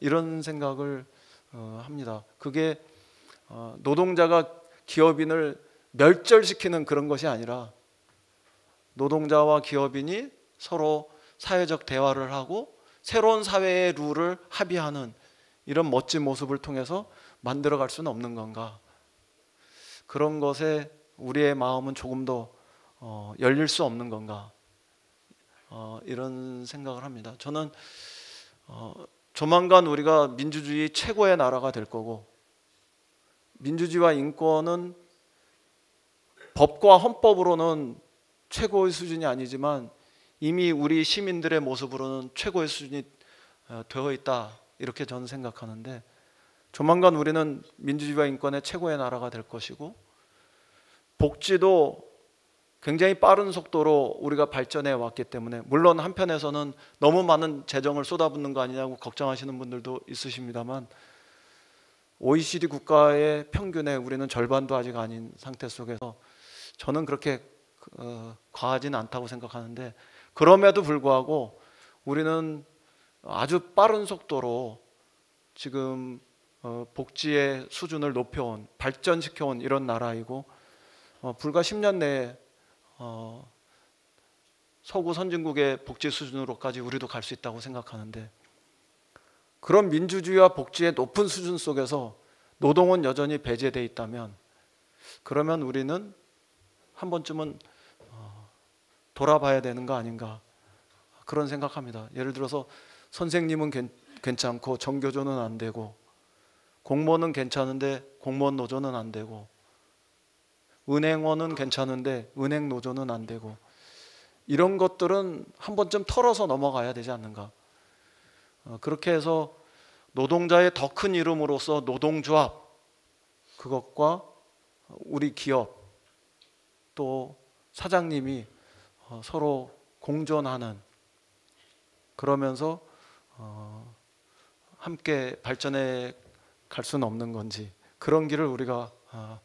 이런 생각을 합니다. 그게 노동자가 기업인을 멸절시키는 그런 것이 아니라 노동자와 기업인이 서로 사회적 대화를 하고 새로운 사회의 룰을 합의하는 이런 멋진 모습을 통해서 만들어갈 수는 없는 건가? 그런 것에 우리의 마음은 조금 더 어, 열릴 수 없는 건가? 어, 이런 생각을 합니다. 저는 어, 조만간 우리가 민주주의 최고의 나라가 될 거고, 민주주의와 인권은 법과 헌법으로는 최고의 수준이 아니지만 이미 우리 시민들의 모습으로는 최고의 수준이 되어 있다, 이렇게 저는 생각하는데, 조만간 우리는 민주주의와 인권의 최고의 나라가 될 것이고, 복지도 굉장히 빠른 속도로 우리가 발전해 왔기 때문에, 물론 한편에서는 너무 많은 재정을 쏟아붓는 거 아니냐고 걱정하시는 분들도 있으십니다만, 오이시디 국가의 평균에 우리는 절반도 아직 아닌 상태 속에서 저는 그렇게 어, 과하지는 않다고 생각하는데, 그럼에도 불구하고 우리는 아주 빠른 속도로 지금 어, 복지의 수준을 높여온, 발전시켜온 이런 나라이고, 어, 불과 십 년 내에 어, 서구 선진국의 복지 수준으로까지 우리도 갈 수 있다고 생각하는데, 그런 민주주의와 복지의 높은 수준 속에서 노동은 여전히 배제되어 있다면, 그러면 우리는 한 번쯤은 돌아봐야 되는 거 아닌가, 그런 생각합니다. 예를 들어서 선생님은 괜찮고 정교조는 안 되고, 공무원은 괜찮은데 공무원 노조는 안 되고, 은행원은 괜찮은데 은행 노조는 안 되고, 이런 것들은 한 번쯤 털어서 넘어가야 되지 않는가. 그렇게 해서 노동자의 더 큰 이름으로서 노동조합, 그것과 우리 기업 또 사장님이 서로 공존하는, 그러면서 어 함께 발전해 갈 수는 없는 건지, 그런 길을 우리가 어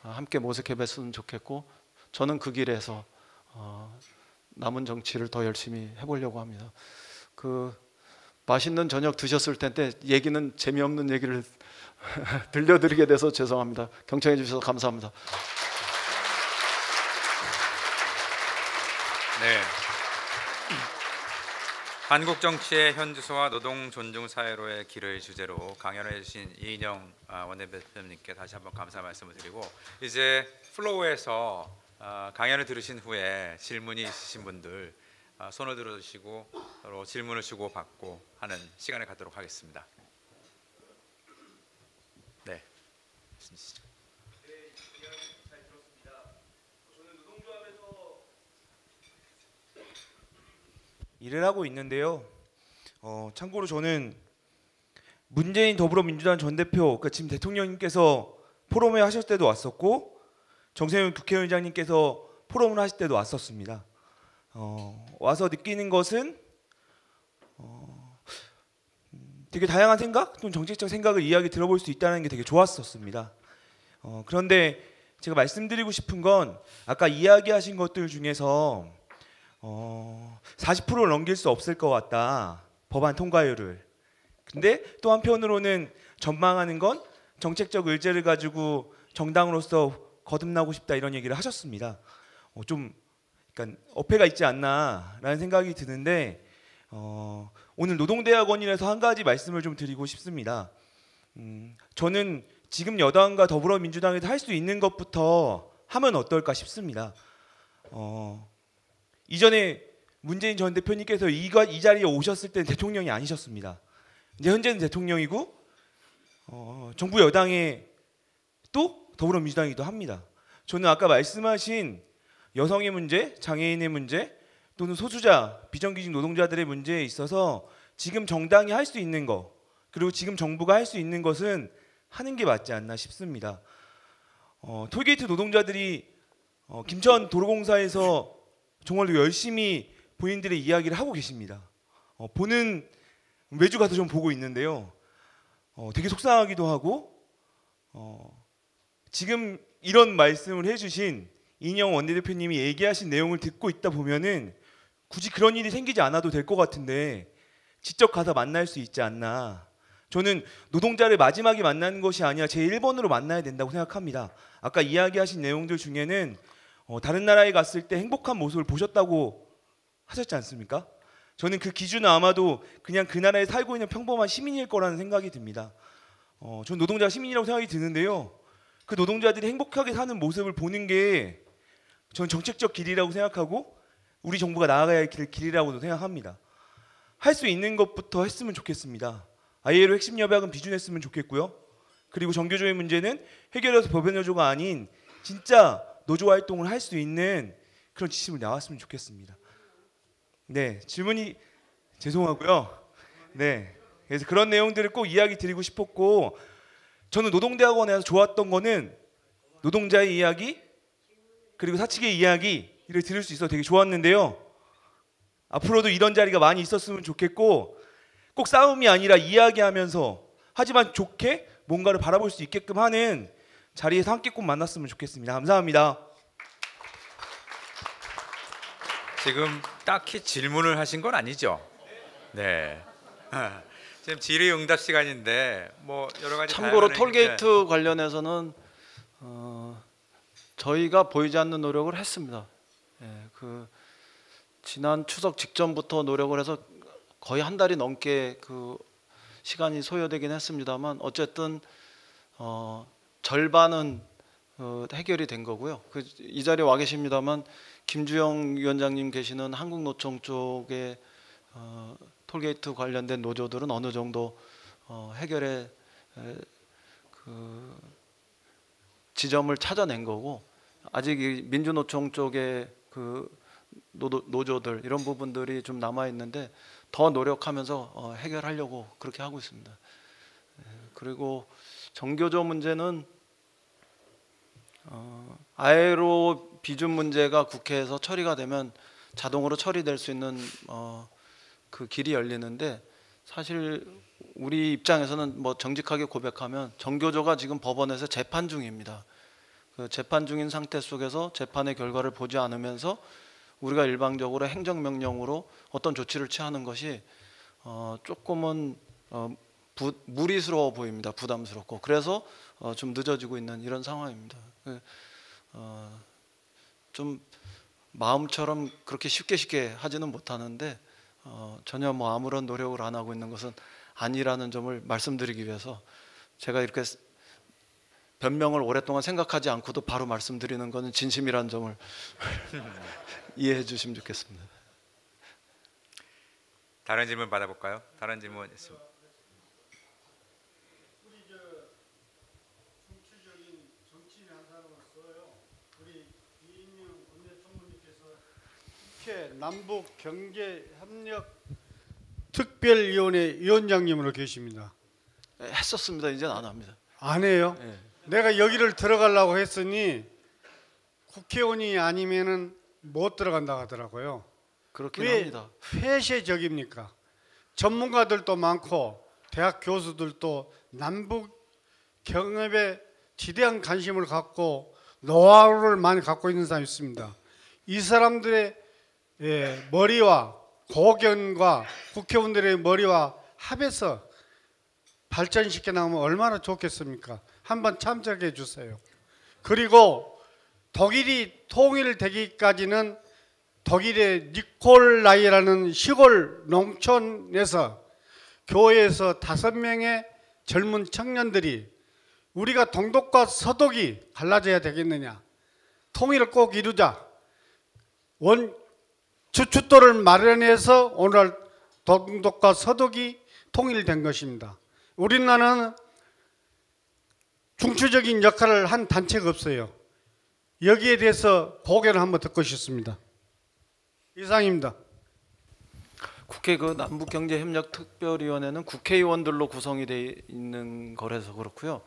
함께 모색해 뵀으면 좋겠고, 저는 그 길에서 어 남은 정치를 더 열심히 해보려고 합니다. 그 맛있는 저녁 드셨을 텐데 얘기는 재미없는 얘기를 들려드리게 돼서 죄송합니다. 경청해 주셔서 감사합니다. 네. 한국 정치의 현주소와 노동 존중 사회로의 길을 주제로 강연해 주신 이인영 원내대표님께 다시 한번 감사 말씀을 드리고, 이제 플로우에서 강연을 들으신 후에 질문이 있으신 분들 손을 들어주시고 서로 질문을 주고 받고 하는 시간을 갖도록 하겠습니다. 네. 일을 하고 있는데요. 어, 참고로 저는 문재인 더불어민주당 전 대표, 그러니까 지금 대통령님께서 포럼회 하실 때도 왔었고, 정세윤 국회의원장님께서 포럼을 하실 때도 왔었습니다. 어, 와서 느끼는 것은 어, 되게 다양한 생각, 좀 정책적 생각을 이야기 들어볼 수 있다는 게 되게 좋았었습니다. 어, 그런데 제가 말씀드리고 싶은 건, 아까 이야기하신 것들 중에서 어, 사십 퍼센트를 넘길 수 없을 것 같다, 법안 통과율을. 근데 또 한편으로는 전망하는 건 정책적 의제를 가지고 정당으로서 거듭나고 싶다, 이런 얘기를 하셨습니다. 어, 좀 그러니까 어폐가 있지 않나라는 생각이 드는데, 어, 오늘 노동대학원이라서 한 가지 말씀을 좀 드리고 싶습니다. 음, 저는 지금 여당과 더불어민주당에서 할 수 있는 것부터 하면 어떨까 싶습니다. 어, 이전에 문재인 전 대표님께서 이, 이 자리에 오셨을 때는 대통령이 아니셨습니다. 근데 현재는 대통령이고, 어, 정부 여당에 또 더불어민주당이기도 합니다. 저는 아까 말씀하신 여성의 문제, 장애인의 문제 또는 소수자, 비정규직 노동자들의 문제에 있어서 지금 정당이 할 수 있는 것, 그리고 지금 정부가 할 수 있는 것은 하는 게 맞지 않나 싶습니다. 어, 톨게이트 노동자들이 어, 김천 도로공사에서 정말로 열심히 본인들의 이야기를 하고 계십니다. 어, 보는 매주 가서 좀 보고 있는데요. 어, 되게 속상하기도 하고 어, 지금 이런 말씀을 해주신 이인영 원내대표님이 얘기하신 내용을 듣고 있다 보면은 굳이 그런 일이 생기지 않아도 될 것 같은데 직접 가서 만날 수 있지 않나. 저는 노동자를 마지막에 만나는 것이 아니라 제일 번으로 만나야 된다고 생각합니다. 아까 이야기하신 내용들 중에는 어, 다른 나라에 갔을 때 행복한 모습을 보셨다고 하셨지 않습니까? 저는 그 기준은 아마도 그냥 그 나라에 살고 있는 평범한 시민일 거라는 생각이 듭니다. 어, 전 노동자 시민이라고 생각이 드는데요. 그 노동자들이 행복하게 사는 모습을 보는 게 전 정책적 길이라고 생각하고 우리 정부가 나아가야 할 길이라고도 생각합니다. 할 수 있는 것부터 했으면 좋겠습니다. 아이엘오 핵심 협약은 비준했으면 좋겠고요. 그리고 정교조의 문제는 해결해서 법연 노조가 아닌 진짜 노조 활동을 할 수 있는 그런 지침을 나왔으면 좋겠습니다. 네, 질문이 죄송하고요. 네, 그래서 그런 내용들을 꼭 이야기 드리고 싶었고, 저는 노동대학원에서 좋았던 거는 노동자의 이야기 그리고 사측의 이야기를 들을 수 있어서 되게 좋았는데요. 앞으로도 이런 자리가 많이 있었으면 좋겠고, 꼭 싸움이 아니라 이야기하면서 하지만 좋게 뭔가를 바라볼 수 있게끔 하는 자리에서 함께 꼭 만났으면 좋겠습니다. 감사합니다. 지금 딱히 질문을 하신 건 아니죠? 네. 지금 질의응답 시간인데 뭐 여러 가지. 참고로 톨게이트 있는데. 관련해서는 어, 저희가 보이지 않는 노력을 했습니다. 예, 그 지난 추석 직전부터 노력을 해서 거의 한 달이 넘게 그 시간이 소요되긴 했습니다만 어쨌든 어, 절반은 어, 해결이 된 거고요. 그, 이 자리에 와 계십니다만 김주영 위원장님 계시는 한국노총 쪽에 어, 톨게이트 관련된 노조들은 어느 정도 어, 해결의 에, 그 지점을 찾아낸 거고, 아직 이 민주노총 쪽의 그 노, 노조들 이런 부분들이 좀 남아 있는데 더 노력하면서 어, 해결하려고 그렇게 하고 있습니다. 에, 그리고 정교조 문제는 어, 아예로 비준 문제가 국회에서 처리가 되면 자동으로 처리될 수 있는 어, 그 길이 열리는데, 사실 우리 입장에서는 뭐 정직하게 고백하면 정교조가 지금 법원에서 재판 중입니다. 그 재판 중인 상태 속에서 재판의 결과를 보지 않으면서 우리가 일방적으로 행정명령으로 어떤 조치를 취하는 것이 어, 조금은 어, 부, 무리스러워 보입니다. 부담스럽고. 그래서 어, 좀 늦어지고 있는 이런 상황입니다. 그, 어, 좀 마음처럼 그렇게 쉽게 쉽게 하지는 못하는데 어, 전혀 뭐 아무런 노력을 안 하고 있는 것은 아니라는 점을 말씀드리기 위해서 제가 이렇게 변명을 오랫동안 생각하지 않고도 바로 말씀드리는 것은 진심이라는 점을 이해해 주시면 좋겠습니다. 다른 질문 받아볼까요? 다른 질문 있습니다. 남북 경제 협력 특별위원회 위원장님으로 계십니다. 했었습니다. 이제는 안 합니다. 안 해요? 네. 내가 여기를 들어가려고 했으니 국회의원이 아니면은 못 들어간다 하더라고요. 그렇긴 왜 합니다. 폐쇄적입니까? 전문가들도 많고 대학 교수들도 남북 경협에 지대한 관심을 갖고 노하우를 많이 갖고 있는 사람이 있습니다. 이 사람들의 예, 머리와 고견과 국회의원들의 머리와 합해서 발전시켜 나오면 얼마나 좋겠습니까? 한번 참석해 주세요. 그리고 독일이 통일되기까지는 독일의 니콜라이라는 시골 농촌에서 교회에서 다섯 명의 젊은 청년들이 우리가 동독과 서독이 갈라져야 되겠느냐, 통일을 꼭 이루자, 원 주춧돌을 마련해서 오늘날 동독과 서독이 통일된 것입니다. 우리나라는 중추적인 역할을 한 단체가 없어요. 여기에 대해서 고개를 한번 듣고 싶습니다. 이상입니다. 국회 그 남북경제협력특별위원회는 국회의원들로 구성이 돼 있는 거라서 그렇고요.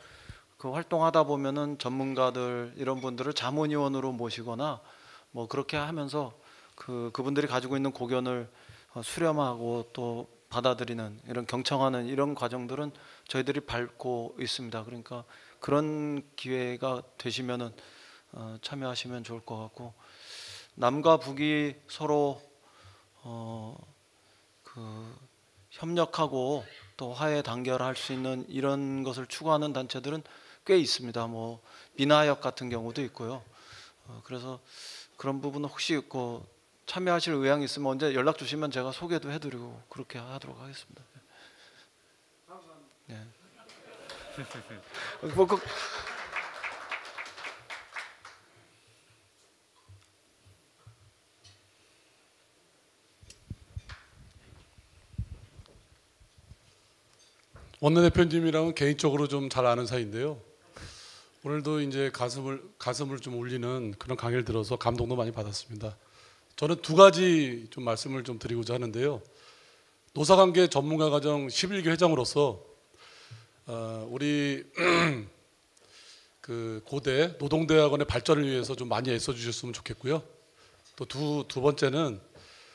그 활동하다 보면은 전문가들 이런 분들을 자문위원으로 모시거나 뭐 그렇게 하면서 그 그분들이 가지고 있는 고견을 수렴하고 또 받아들이는 이런 경청하는 이런 과정들은 저희들이 밟고 있습니다. 그러니까 그런 기회가 되시면은 어, 참여하시면 좋을 것 같고, 남과 북이 서로 어, 그 협력하고 또 화해 단결할 수 있는 이런 것을 추구하는 단체들은 꽤 있습니다. 뭐 민화협 같은 경우도 있고요. 어, 그래서 그런 부분은 혹시 있고 참여하실 의향이 있으면 언제 연락 주시면 제가 소개도 해드리고 그렇게 하도록 하겠습니다. 네. 뭐 그, 원내대표님이랑은 개인적으로 좀 잘 아는 사이인데요. 오늘도 이제 가슴을 가슴을 좀 울리는 그런 강의를 들어서 감동도 많이 받았습니다. 저는 두 가지 좀 말씀을 좀 드리고자 하는데요. 노사관계 전문가 과정 십일 기 회장으로서 어, 우리 그 고대 노동대학원의 발전을 위해서 좀 많이 애써주셨으면 좋겠고요. 또 두 두 번째는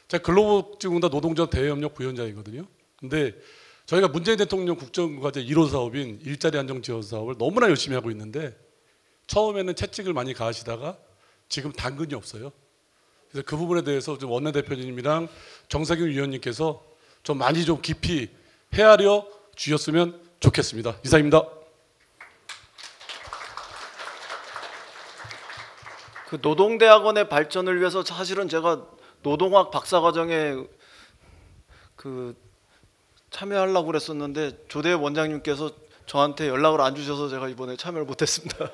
제가 근로복지공단 노동조합 대외협력 부위원장이거든요. 근데 저희가 문재인 대통령 국정과제 일 호 사업인 일자리 안정 지원 사업을 너무나 열심히 하고 있는데, 처음에는 채찍을 많이 가하시다가 지금 당근이 없어요. 그래서 그 부분에 대해서 좀 원내대표님이랑 정세균 위원님께서 좀 많이 좀 깊이 헤아려 주셨으면 좋겠습니다. 이상입니다. 그 노동대학원의 발전을 위해서 사실은 제가 노동학 박사과정에 그 참여하려고 그랬었는데 조대우 원장님께서 저한테 연락을 안 주셔서 제가 이번에 참여를 못했습니다.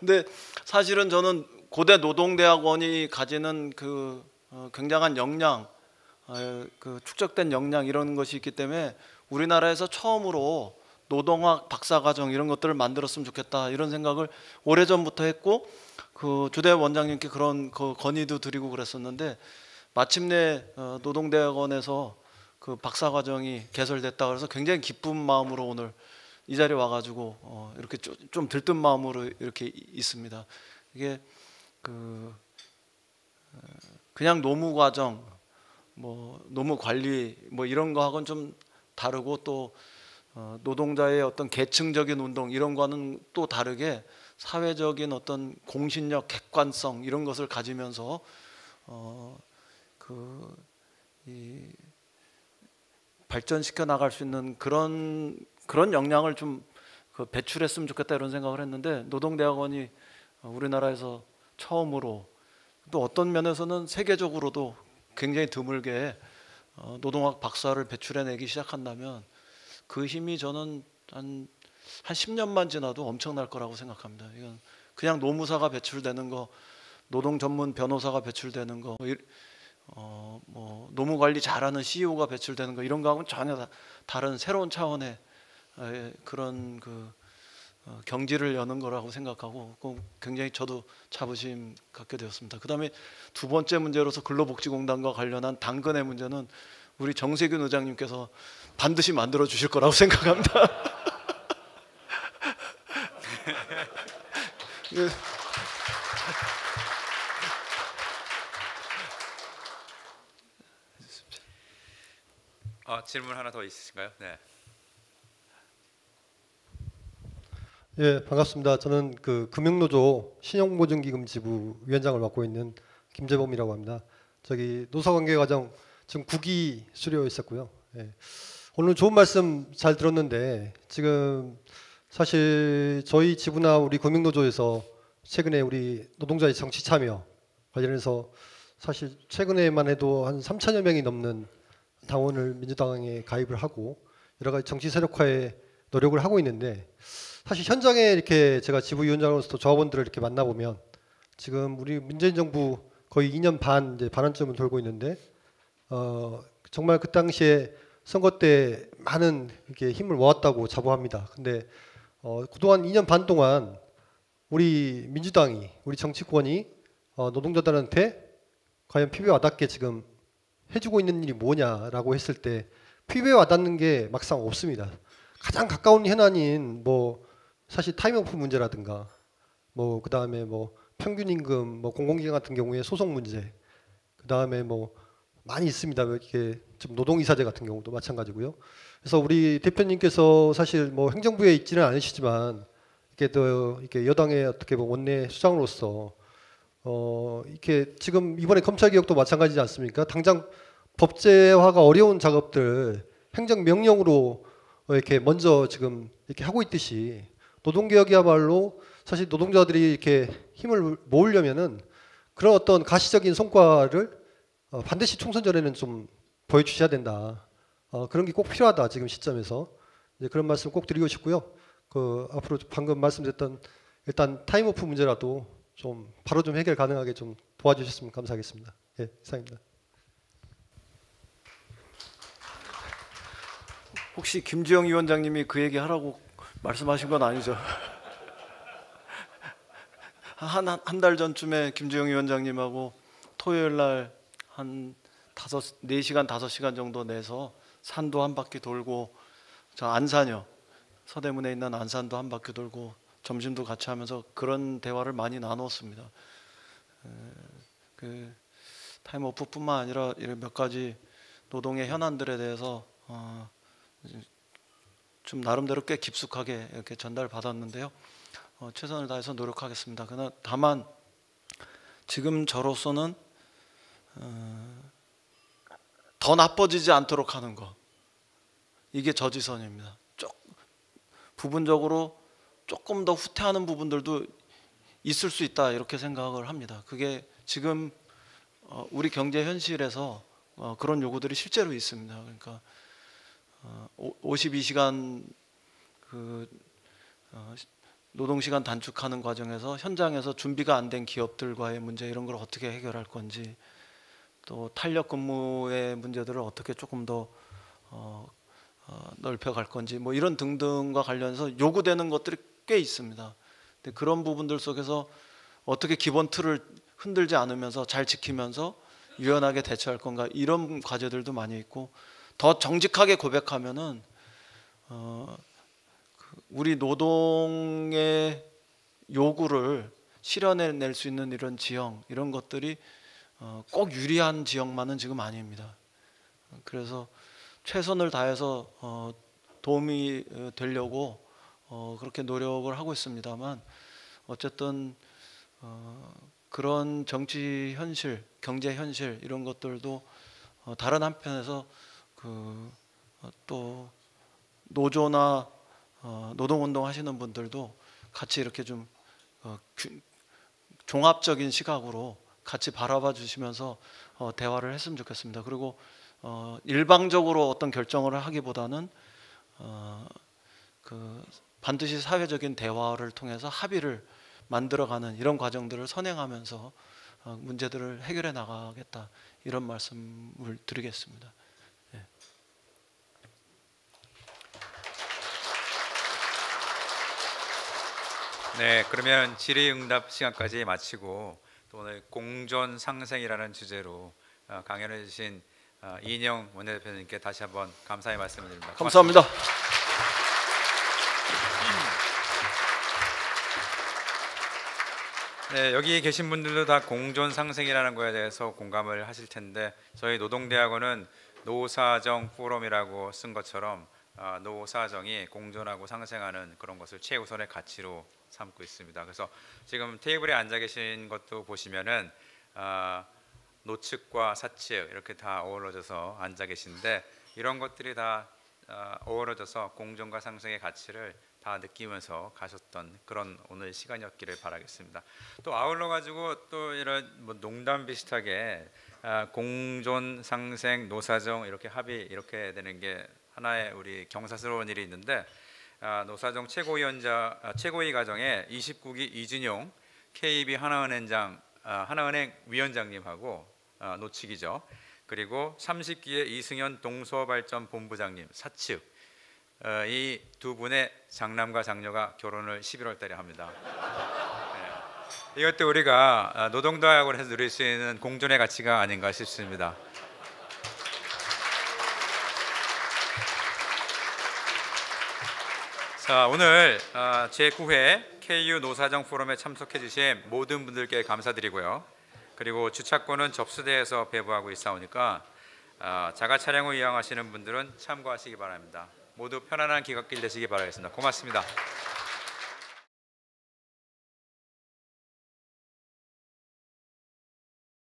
근데 사실은 저는 고대 노동대학원이 가지는 그 굉장한 역량, 그 축적된 역량 이런 것이 있기 때문에 우리나라에서 처음으로 노동학 박사과정 이런 것들을 만들었으면 좋겠다 이런 생각을 오래전부터 했고, 그 조대우 원장님께 그런 그 건의도 드리고 그랬었는데, 마침내 노동대학원에서 그 박사 과정이 개설됐다 그래서 굉장히 기쁜 마음으로 오늘 이 자리에 와가지고 어 이렇게 좀 들뜬 마음으로 이렇게 있습니다. 이게 그 그냥 노무 과정, 뭐 노무 관리 뭐 이런 거하고는 좀 다르고, 또 어 노동자의 어떤 계층적인 운동 이런 거는 또 다르게 사회적인 어떤 공신력, 객관성 이런 것을 가지면서 어 그 이 발전시켜 나갈 수 있는 그런 그런 역량을 좀 그 배출했으면 좋겠다 이런 생각을 했는데, 노동대학원이 우리나라에서 처음으로 또 어떤 면에서는 세계적으로도 굉장히 드물게 노동학 박사를 배출해내기 시작한다면 그 힘이 저는 한 한 십 년만 지나도 엄청날 거라고 생각합니다. 이건 그냥 노무사가 배출되는 거, 노동 전문 변호사가 배출되는 거, 어, 뭐 노무 관리 잘하는 씨이오가 배출되는 거 이런 거하고는 전혀 다, 다른 새로운 차원의 그런 그 어, 경지를 여는 거라고 생각하고 굉장히 저도 자부심 갖게 되었습니다. 그다음에 두 번째 문제로서 근로복지공단과 관련한 당근의 문제는 우리 정세균 의장님께서 반드시 만들어 주실 거라고 생각합니다. 아, 질문 하나 더 있으신가요? 네. 예, 반갑습니다. 저는 그 금융노조 신용보증기금 지부 위원장을 맡고 있는 김재범이라고 합니다. 저기 노사관계 과정 지금 구 기 수료 있었고요. 예. 오늘 좋은 말씀 잘 들었는데, 지금 사실 저희 지부나 우리 금융노조에서 최근에 우리 노동자의 정치 참여 관련해서 사실 최근에만 해도 한 삼천여 명이 넘는 당원을 민주당에 가입을 하고 여러 가지 정치 세력화에 노력을 하고 있는데, 사실 현장에 이렇게 제가 지부위원장으로서 조합원들을 이렇게 만나보면 지금 우리 문재인 정부 거의 이 년 반 이제 반환점을 돌고 있는데, 어 정말 그 당시에 선거 때 많은 이렇게 힘을 모았다고 자부합니다. 근데 어, 그동안 이 년 반 동안 우리 민주당이, 우리 정치권이 어, 노동자들한테 과연 피부에 와닿게 지금 해주고 있는 일이 뭐냐라고 했을 때 피부에 와닿는 게 막상 없습니다. 가장 가까운 현안인 뭐 사실 타임오프 문제라든가 뭐 그 다음에 뭐 평균임금, 뭐 공공기관 같은 경우에 소송 문제, 그 다음에 뭐 많이 있습니다. 이렇게 좀 노동이사제 같은 경우도 마찬가지고요. 그래서 우리 대표님께서 사실 뭐 행정부에 있지는 않으시지만 이렇게 또 이렇게 여당의 어떻게 보면 원내 수장으로서 어 이렇게 지금 이번에 검찰개혁도 마찬가지지 않습니까? 당장 법제화가 어려운 작업들 행정명령으로 이렇게 먼저 지금 이렇게 하고 있듯이 노동개혁이야말로 사실 노동자들이 이렇게 힘을 모으려면은 그런 어떤 가시적인 성과를 어, 반드시 총선 전에는 좀 보여주셔야 된다. 어, 그런 게 꼭 필요하다. 지금 시점에서 이제 그런 말씀 꼭 드리고 싶고요. 그 앞으로 방금 말씀드렸던 일단 타임오프 문제라도 좀 바로 좀 해결 가능하게 좀 도와주셨으면 감사하겠습니다. 예, 이상입니다. 혹시 김주영 위원장님이 그 얘기 하라고 말씀하신 건 아니죠? 한 한 달 전쯤에 김주영 위원장님하고 토요일 날 한 다섯 네 시간 다섯 시간 정도 내서 산도 한 바퀴 돌고 저 안산요 서대문에 있는 안산도 한 바퀴 돌고 점심도 같이 하면서 그런 대화를 많이 나누었습니다. 그 타임오프뿐만 아니라 이런 몇 가지 노동의 현안들에 대해서 어, 좀 나름대로 꽤 깊숙하게 이렇게 전달받았는데요. 어, 최선을 다해서 노력하겠습니다. 그러나 다만 지금 저로서는 어, 더 나빠지지 않도록 하는 거, 이게 저지선입니다. 쪽, 부분적으로 조금 더 후퇴하는 부분들도 있을 수 있다 이렇게 생각을 합니다. 그게 지금 어, 우리 경제 현실에서 어, 그런 요구들이 실제로 있습니다. 그러니까 어, 오십이 시간 그 어, 노동시간 단축하는 과정에서 현장에서 준비가 안 된 기업들과의 문제, 이런 걸 어떻게 해결할 건지, 또 탄력 근무의 문제들을 어떻게 조금 더 어, 어, 넓혀갈 건지, 뭐 이런 등등과 관련해서 요구되는 것들이 꽤 있습니다. 근데 그런 부분들 속에서 어떻게 기본 틀을 흔들지 않으면서 잘 지키면서 유연하게 대처할 건가, 이런 과제들도 많이 있고, 더 정직하게 고백하면은 어, 우리 노동의 요구를 실현해낼 수 있는 이런 지형, 이런 것들이 어, 꼭 유리한 지역만은 지금 아닙니다. 그래서 최선을 다해서 어, 도움이 되려고 어, 그렇게 노력을 하고 있습니다만, 어쨌든 어, 그런 정치 현실, 경제 현실, 이런 것들도 어, 다른 한편에서 그, 어, 또 노조나 어, 노동운동 하시는 분들도 같이 이렇게 좀 어, 규, 종합적인 시각으로 같이 바라봐 주시면서 어, 대화를 했으면 좋겠습니다. 그리고 어, 일방적으로 어떤 결정을 하기보다는 어, 그 반드시 사회적인 대화를 통해서 합의를 만들어가는 이런 과정들을 선행하면서 어, 문제들을 해결해 나가겠다, 이런 말씀을 드리겠습니다. 예. 네, 그러면 질의응답 시간까지 마치고 또 오늘 공존 상생이라는 주제로 강연해 주신 이인영 원내대표님께 다시 한번 감사의 말씀을 드립니다. 감사합니다. 네, 여기 계신 분들도 다 공존 상생이라는 거에 대해서 공감을 하실 텐데, 저희 노동대학원은 노사정 포럼이라고 쓴 것처럼 노사정이 공존하고 상생하는 그런 것을 최우선의 가치로 삼고 있습니다. 그래서 지금 테이블에 앉아 계신 것도 보시면은 어, 노측과 사측 이렇게 다 어우러져서 앉아 계신데, 이런 것들이 다 어, 어우러져서 공존과 상생의 가치를 다 느끼면서 가셨던 그런 오늘 시간이었기를 바라겠습니다. 또 아울러 가지고 또 이런 뭐 농담 비슷하게 어, 공존, 상생, 노사정 이렇게 합의 이렇게 되는 게 하나의 우리 경사스러운 일이 있는데, 아, 노사정 최고위원장 아, 최고위 과정에 이십구 기 이진용 케이비 하나은행장 아, 하나은행 위원장님하고 아, 노측이죠. 그리고 삼십 기의 이승현 동서발전 본부장님 사측, 이 두 분의 장남과 장녀가 결혼을 십일월 달에 합니다. 네. 이것도 우리가 노동도약을 해서 누릴 수 있는 공존의 가치가 아닌가 싶습니다. 자, 오늘 제구 회 케이유 노사정 포럼에 참석해 주신 모든 분들께 감사드리고요. 그리고 주차권은 접수대에서 배부하고 있사오니까 자가 차량을 이용하시는 분들은 참고하시기 바랍니다. 모두 편안한 귀갓길 되시기 바라겠습니다. 고맙습니다.